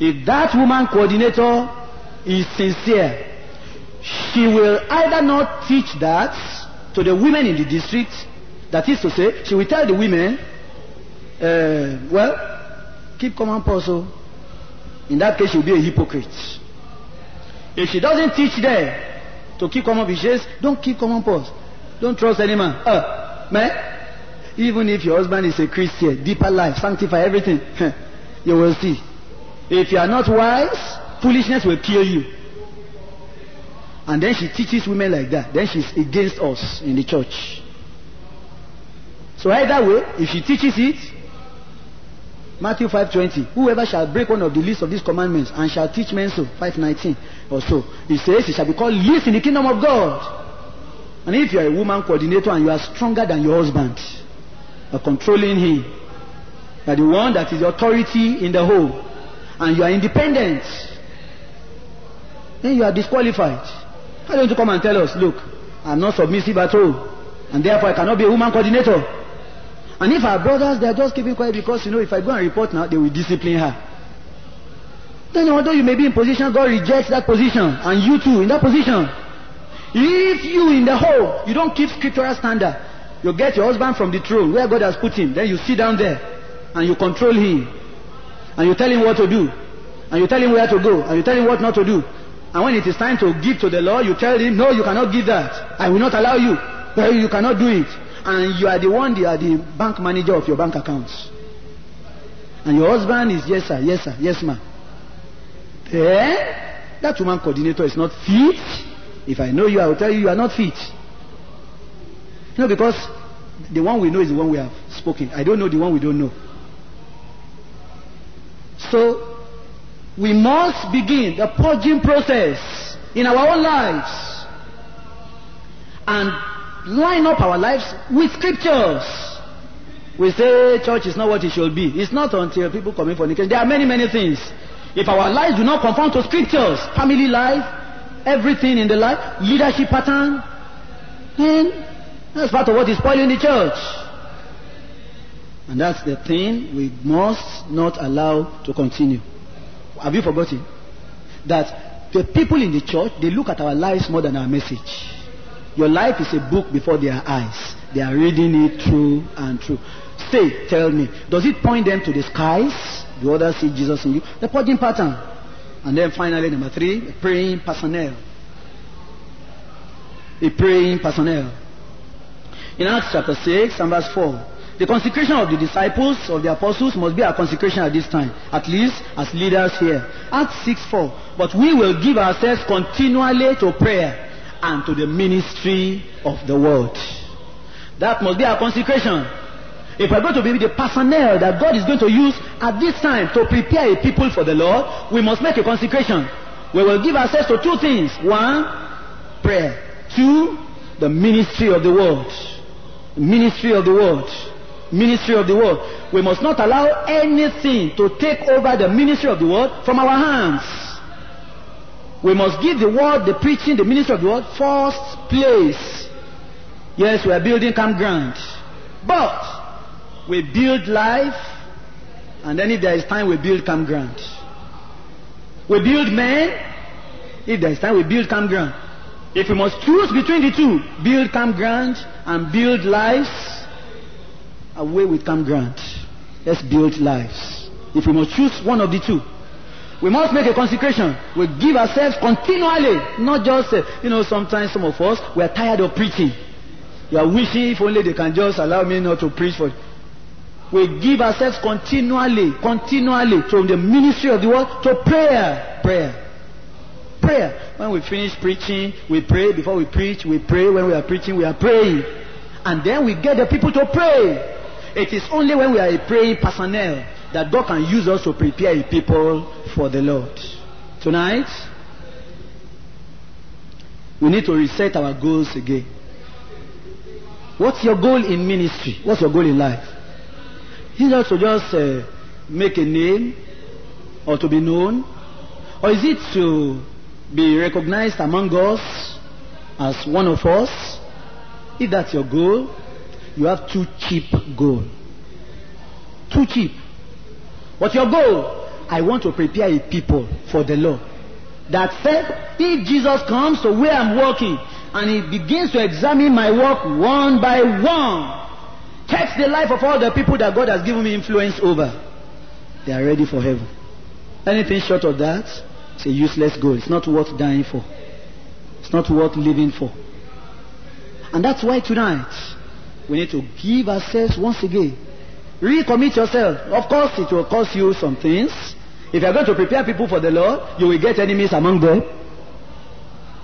If that woman coordinator is sincere, she will either not teach that to the women in the district, that is to say, she will tell the women, uh, well, keep common purse. In that case, she will be a hypocrite. If she doesn't teach them to keep common purse, don't keep common purse. Don't trust any man. Uh, man, even if your husband is a Christian, deeper life, sanctify everything, you will see. If you are not wise, foolishness will kill you. And then she teaches women like that. Then she's against us in the church. So either way, if she teaches it, Matthew five twenty, whoever shall break one of the least of these commandments and shall teach men so, five nineteen or so, he says he shall be called least in the kingdom of God. And if you are a woman coordinator and you are stronger than your husband, you are controlling him, you are the one that is the authority in the home, and you are independent, then you are disqualified. Why don't you come and tell us, look, I am not submissive at all, and therefore I cannot be a woman coordinator. And if our brothers, they are just keeping quiet because, you know, if I go and report now, they will discipline her. Then although you may be in position, God rejects that position, and you too in that position. If you in the home, you don't keep scriptural standard, you get your husband from the throne where God has put him, then you sit down there and you control him, and you tell him what to do, and you tell him where to go, and you tell him what not to do. And when it is time to give to the Lord, you tell him, no, you cannot give that, I will not allow you, well, you cannot do it. And you are the one, you are the bank manager of your bank accounts, and your husband is yes sir, yes sir, yes ma'am. Then that woman coordinator is not fit. If I know you, I will tell you, you are not fit. You know, because the one we know is the one we have spoken. I don't know the one we don't know. So, we must begin the purging process in our own lives and line up our lives with scriptures. We say church is not what it should be. It's not until people commit fornication. There are many, many things. If our lives do not conform to scriptures, family life, everything in the life, leadership pattern, then that's part of what is spoiling the church. And that's the thing we must not allow to continue. Have you forgotten that the people in the church, they look at our lives more than our message? Your life is a book before their eyes. They are reading it through and through. Say, tell me, does it point them to the skies? Do others see Jesus in you? The purging pattern. And then finally, number three, the praying personnel. The praying personnel. In Acts chapter six and verse four, the consecration of the disciples, of the apostles, must be our consecration at this time, at least as leaders here. Acts six four, but we will give ourselves continually to prayer and to the ministry of the word. That must be our consecration. If we're going to be the personnel that God is going to use at this time to prepare a people for the Lord, we must make a consecration. We will give ourselves to two things. One, prayer. Two, the ministry of the word. Ministry of the word. Ministry of the word. We must not allow anything to take over the ministry of the word from our hands. We must give the word, the preaching, the ministry of the word, first place. Yes, we are building campground, but we build life, and then if there is time, we build campground. We build men, if there is time, we build campground. If we must choose between the two, build campground and build lives, away with campground. Let's build lives. If we must choose one of the two, we must make a consecration. We give ourselves continually, not just, uh, you know, sometimes some of us, we are tired of preaching. You are wishing if only they can just allow me not to preach for you. We give ourselves continually, continually to the ministry of the word, to prayer, prayer, prayer. When we finish preaching, we pray. Before we preach, we pray. When we are preaching, we are praying. And then we get the people to pray. It is only when we are a praying personnel that God can use us to prepare a people for the Lord. Tonight, we need to reset our goals again. What's your goal in ministry? What's your goal in life? Is it to just uh, make a name or to be known? Or is it to be recognized among us as one of us? If that's your goal, you have too cheap goal. Too cheap. What's your goal? I want to prepare a people for the Lord. That said, if Jesus comes to where I'm working and he begins to examine my work one by one, checks the life of all the people that God has given me influence over, they are ready for heaven. Anything short of that, it's a useless goal. It's not worth dying for. It's not worth living for. And that's why tonight, we need to give ourselves once again. Recommit yourself. Of course, it will cost you some things. If you are going to prepare people for the Lord, you will get enemies among them.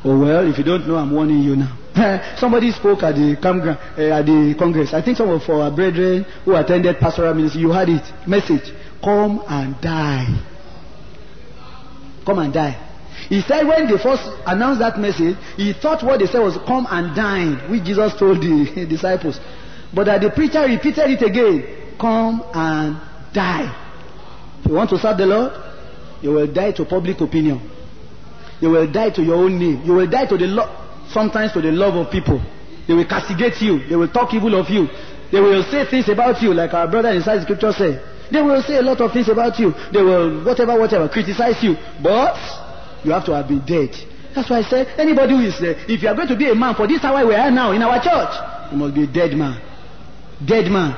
Oh well, if you don't know, I'm warning you now. Somebody spoke at the, uh, at the Congress. I think some of our brethren who attended pastoral ministry, you had it. Message, come and die. Come and die. He said when they first announced that message, he thought what they said was come and dine, which Jesus told the disciples. But that the preacher repeated it again, come and die. If you want to serve the Lord, you will die to public opinion. You will die to your own name. You will die to the Lord. Sometimes to the love of people. They will castigate you. They will talk evil of you. They will say things about you, like our brother inside the scripture said. They will say a lot of things about you. They will whatever, whatever, criticize you. But you have to have been dead. That's why I said, anybody who is uh, if you are going to be a man for this hour we are now in our church, you must be a dead man. Dead man.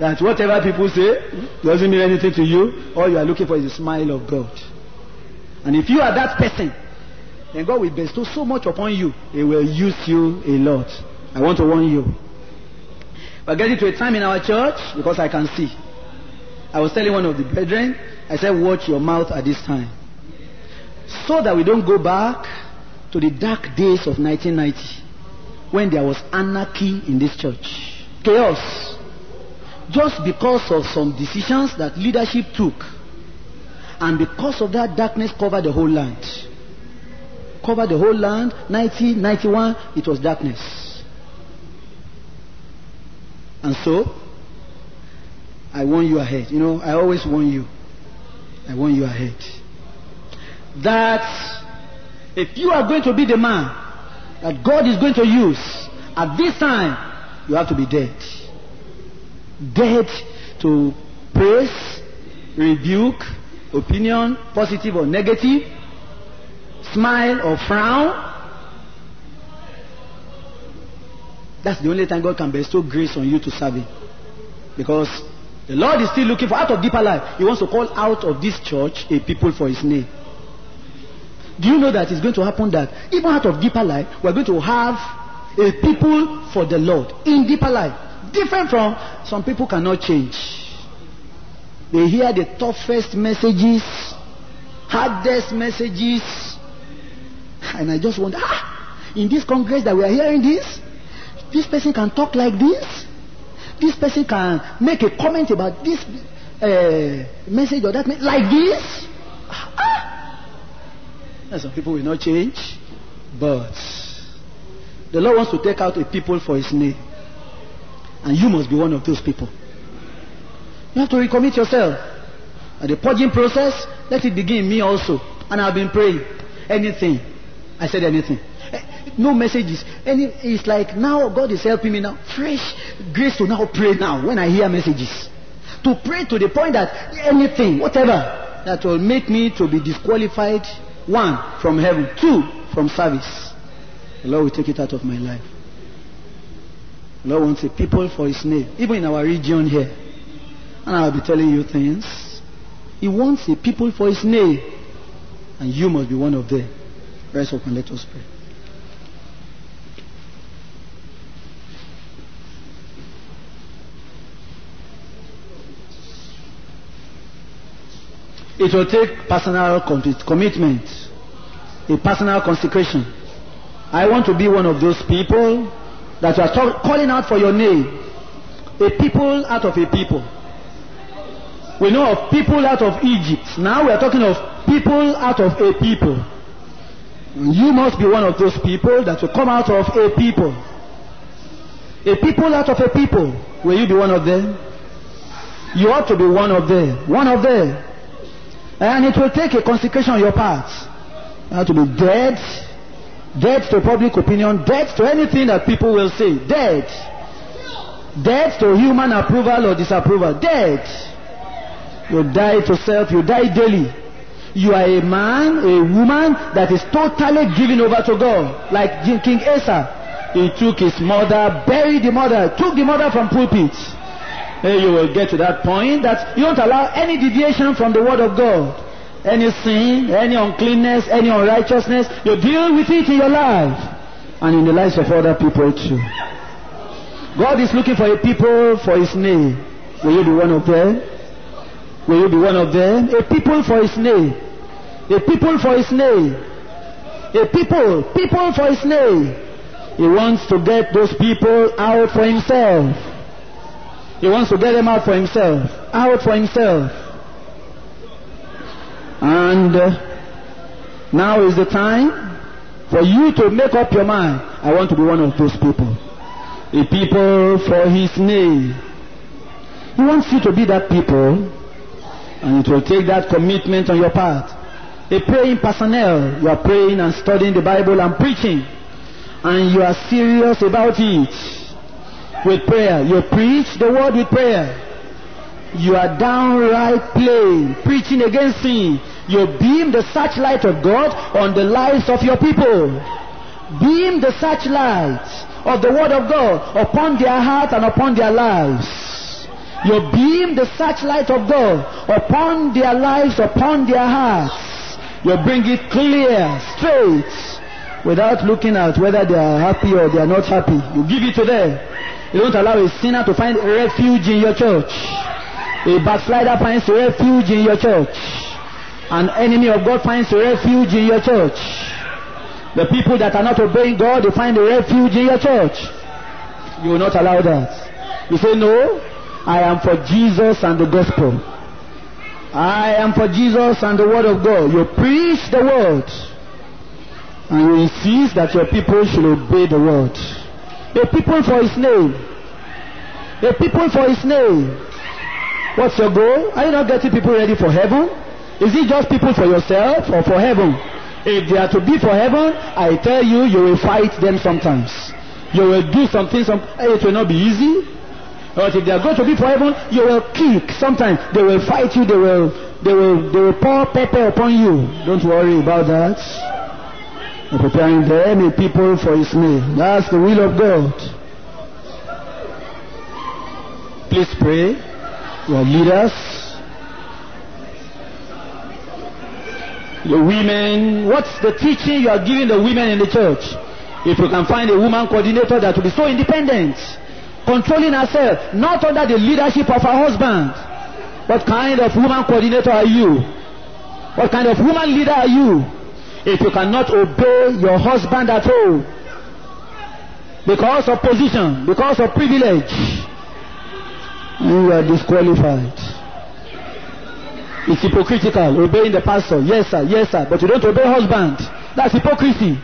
That whatever people say doesn't mean anything to you. All you are looking for is the smile of God. And if you are that person, and God will bestow so much upon you, He will use you a lot. I want to warn you. We're getting to a time in our church, because I can see. I was telling one of the brethren, I said, watch your mouth at this time, so that we don't go back to the dark days of nineteen ninety, when there was anarchy in this church. Chaos. Just because of some decisions that leadership took. And because of that, darkness covered the whole land. Over the whole land, nineteen ninety-one, it was darkness. And so, I warn you ahead. You know, I always warn you. I warn you ahead. that if you are going to be the man that God is going to use at this time, you have to be dead. Dead to praise, rebuke, opinion, positive or negative, smile or frown. That's the only time God can bestow grace on you to serve Him. Because the Lord is still looking for, out of deeper life, He wants to call out of this church a people for His name. Do you know that it's going to happen that even out of deeper life, we're going to have a people for the Lord in deeper life. Different from some people cannot change. They hear the toughest messages, hardest messages. And I just wonder, ah, in this Congress that we are hearing this, this person can talk like this. This person can make a comment about this uh, message or that message, like this. Ah. And some people will not change. But the Lord wants to take out a people for His name. And you must be one of those people. You have to recommit yourself. And the purging process, let it begin in me also. And I've been praying. Anything. I said anything. No messages. And it's like now God is helping me now. Fresh grace to now pray now when I hear messages. To pray to the point that anything, whatever, that will make me to be disqualified. One, from heaven. Two, from service. The Lord will take it out of my life. The Lord wants a people for His name. Even in our region here. And I'll be telling you things. He wants a people for His name. And you must be one of them. Rise up and let us pray. It will take personal commitment, a personal consecration. I want to be one of those people that you are calling out for your name. A people out of a people. We know of people out of Egypt. Now we are talking of people out of a people. You must be one of those people that will come out of a people. A people out of a people. Will you be one of them? You ought to be one of them. One of them. And it will take a consecration on your part. You have to be dead. Dead to public opinion. Dead to anything that people will say. Dead. Dead to human approval or disapproval. Dead. You die to self. You die daily. You are a man, a woman that is totally given over to God. Like King Asa. He took his mother, buried the mother, took the mother from pulpit. Hey, you will get to that point that you don't allow any deviation from the word of God. Any sin, any uncleanness, any unrighteousness, you deal with it in your life and in the lives of other people too. God is looking for a people for His name. Will you be one of them? Will you be one of them? A people for His name. A people for His name. A people, people for His name. He wants to get those people out for Himself. He wants to get them out for Himself. Out for Himself. And uh, now is the time for you to make up your mind. I want to be one of those people. A people for His name. He wants you to be that people. And it will take that commitment on your part. A praying personnel. You are praying and studying the Bible and preaching. And you are serious about it. With prayer. You preach the word with prayer. You are downright plain, preaching against sin. You beam the searchlight of God on the lives of your people. Beam the searchlight of the word of God upon their hearts and upon their lives. You beam the searchlight of God upon their lives, upon their hearts. You bring it clear, straight, without looking at whether they are happy or they are not happy. You give it to them. You don't allow a sinner to find refuge in your church. A backslider finds refuge in your church. An enemy of God finds refuge in your church. The people that are not obeying God, they find a refuge in your church. You will not allow that. You say, no, I am for Jesus and the gospel. I am for Jesus and the word of God. You preach the word. And you insist that your people should obey the word. A people for His name. A people for His name. What's your goal? Are you not getting people ready for heaven? Is it just people for yourself or for heaven? If they are to be for heaven, I tell you, you will fight them sometimes. You will do something, some, it will not be easy. But if they are going to be for heaven, you will kick sometimes. They will fight you, they will, they will, they will pour pepper upon you. Don't worry about that. I'm preparing the people for His name. That's the will of God. Please pray, your leaders, the women. What's the teaching you are giving the women in the church? If you can find a woman coordinator that will be so independent, controlling herself, not under the leadership of her husband. What kind of woman coordinator are you? What kind of woman leader are you? If you cannot obey your husband at all, because of position, because of privilege, you are disqualified. It's hypocritical, obeying the pastor. Yes, sir, yes, sir. But you don't obey husband. That's hypocrisy.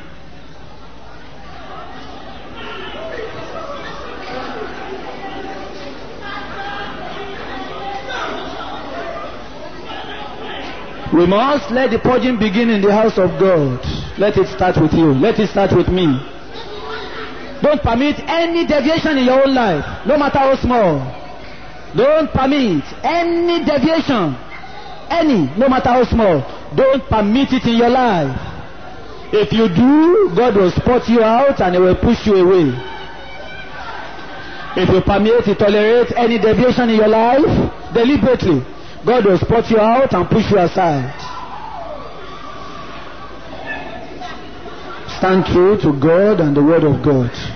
We must let the purging begin in the house of God. Let it start with you. Let it start with me. Don't permit any deviation in your own life, no matter how small. Don't permit any deviation, any, no matter how small. Don't permit it in your life. If you do, God will spot you out and He will push you away. If you permit, you tolerate any deviation in your life deliberately, God will spot you out and push you aside. Stand true to God and the Word of God.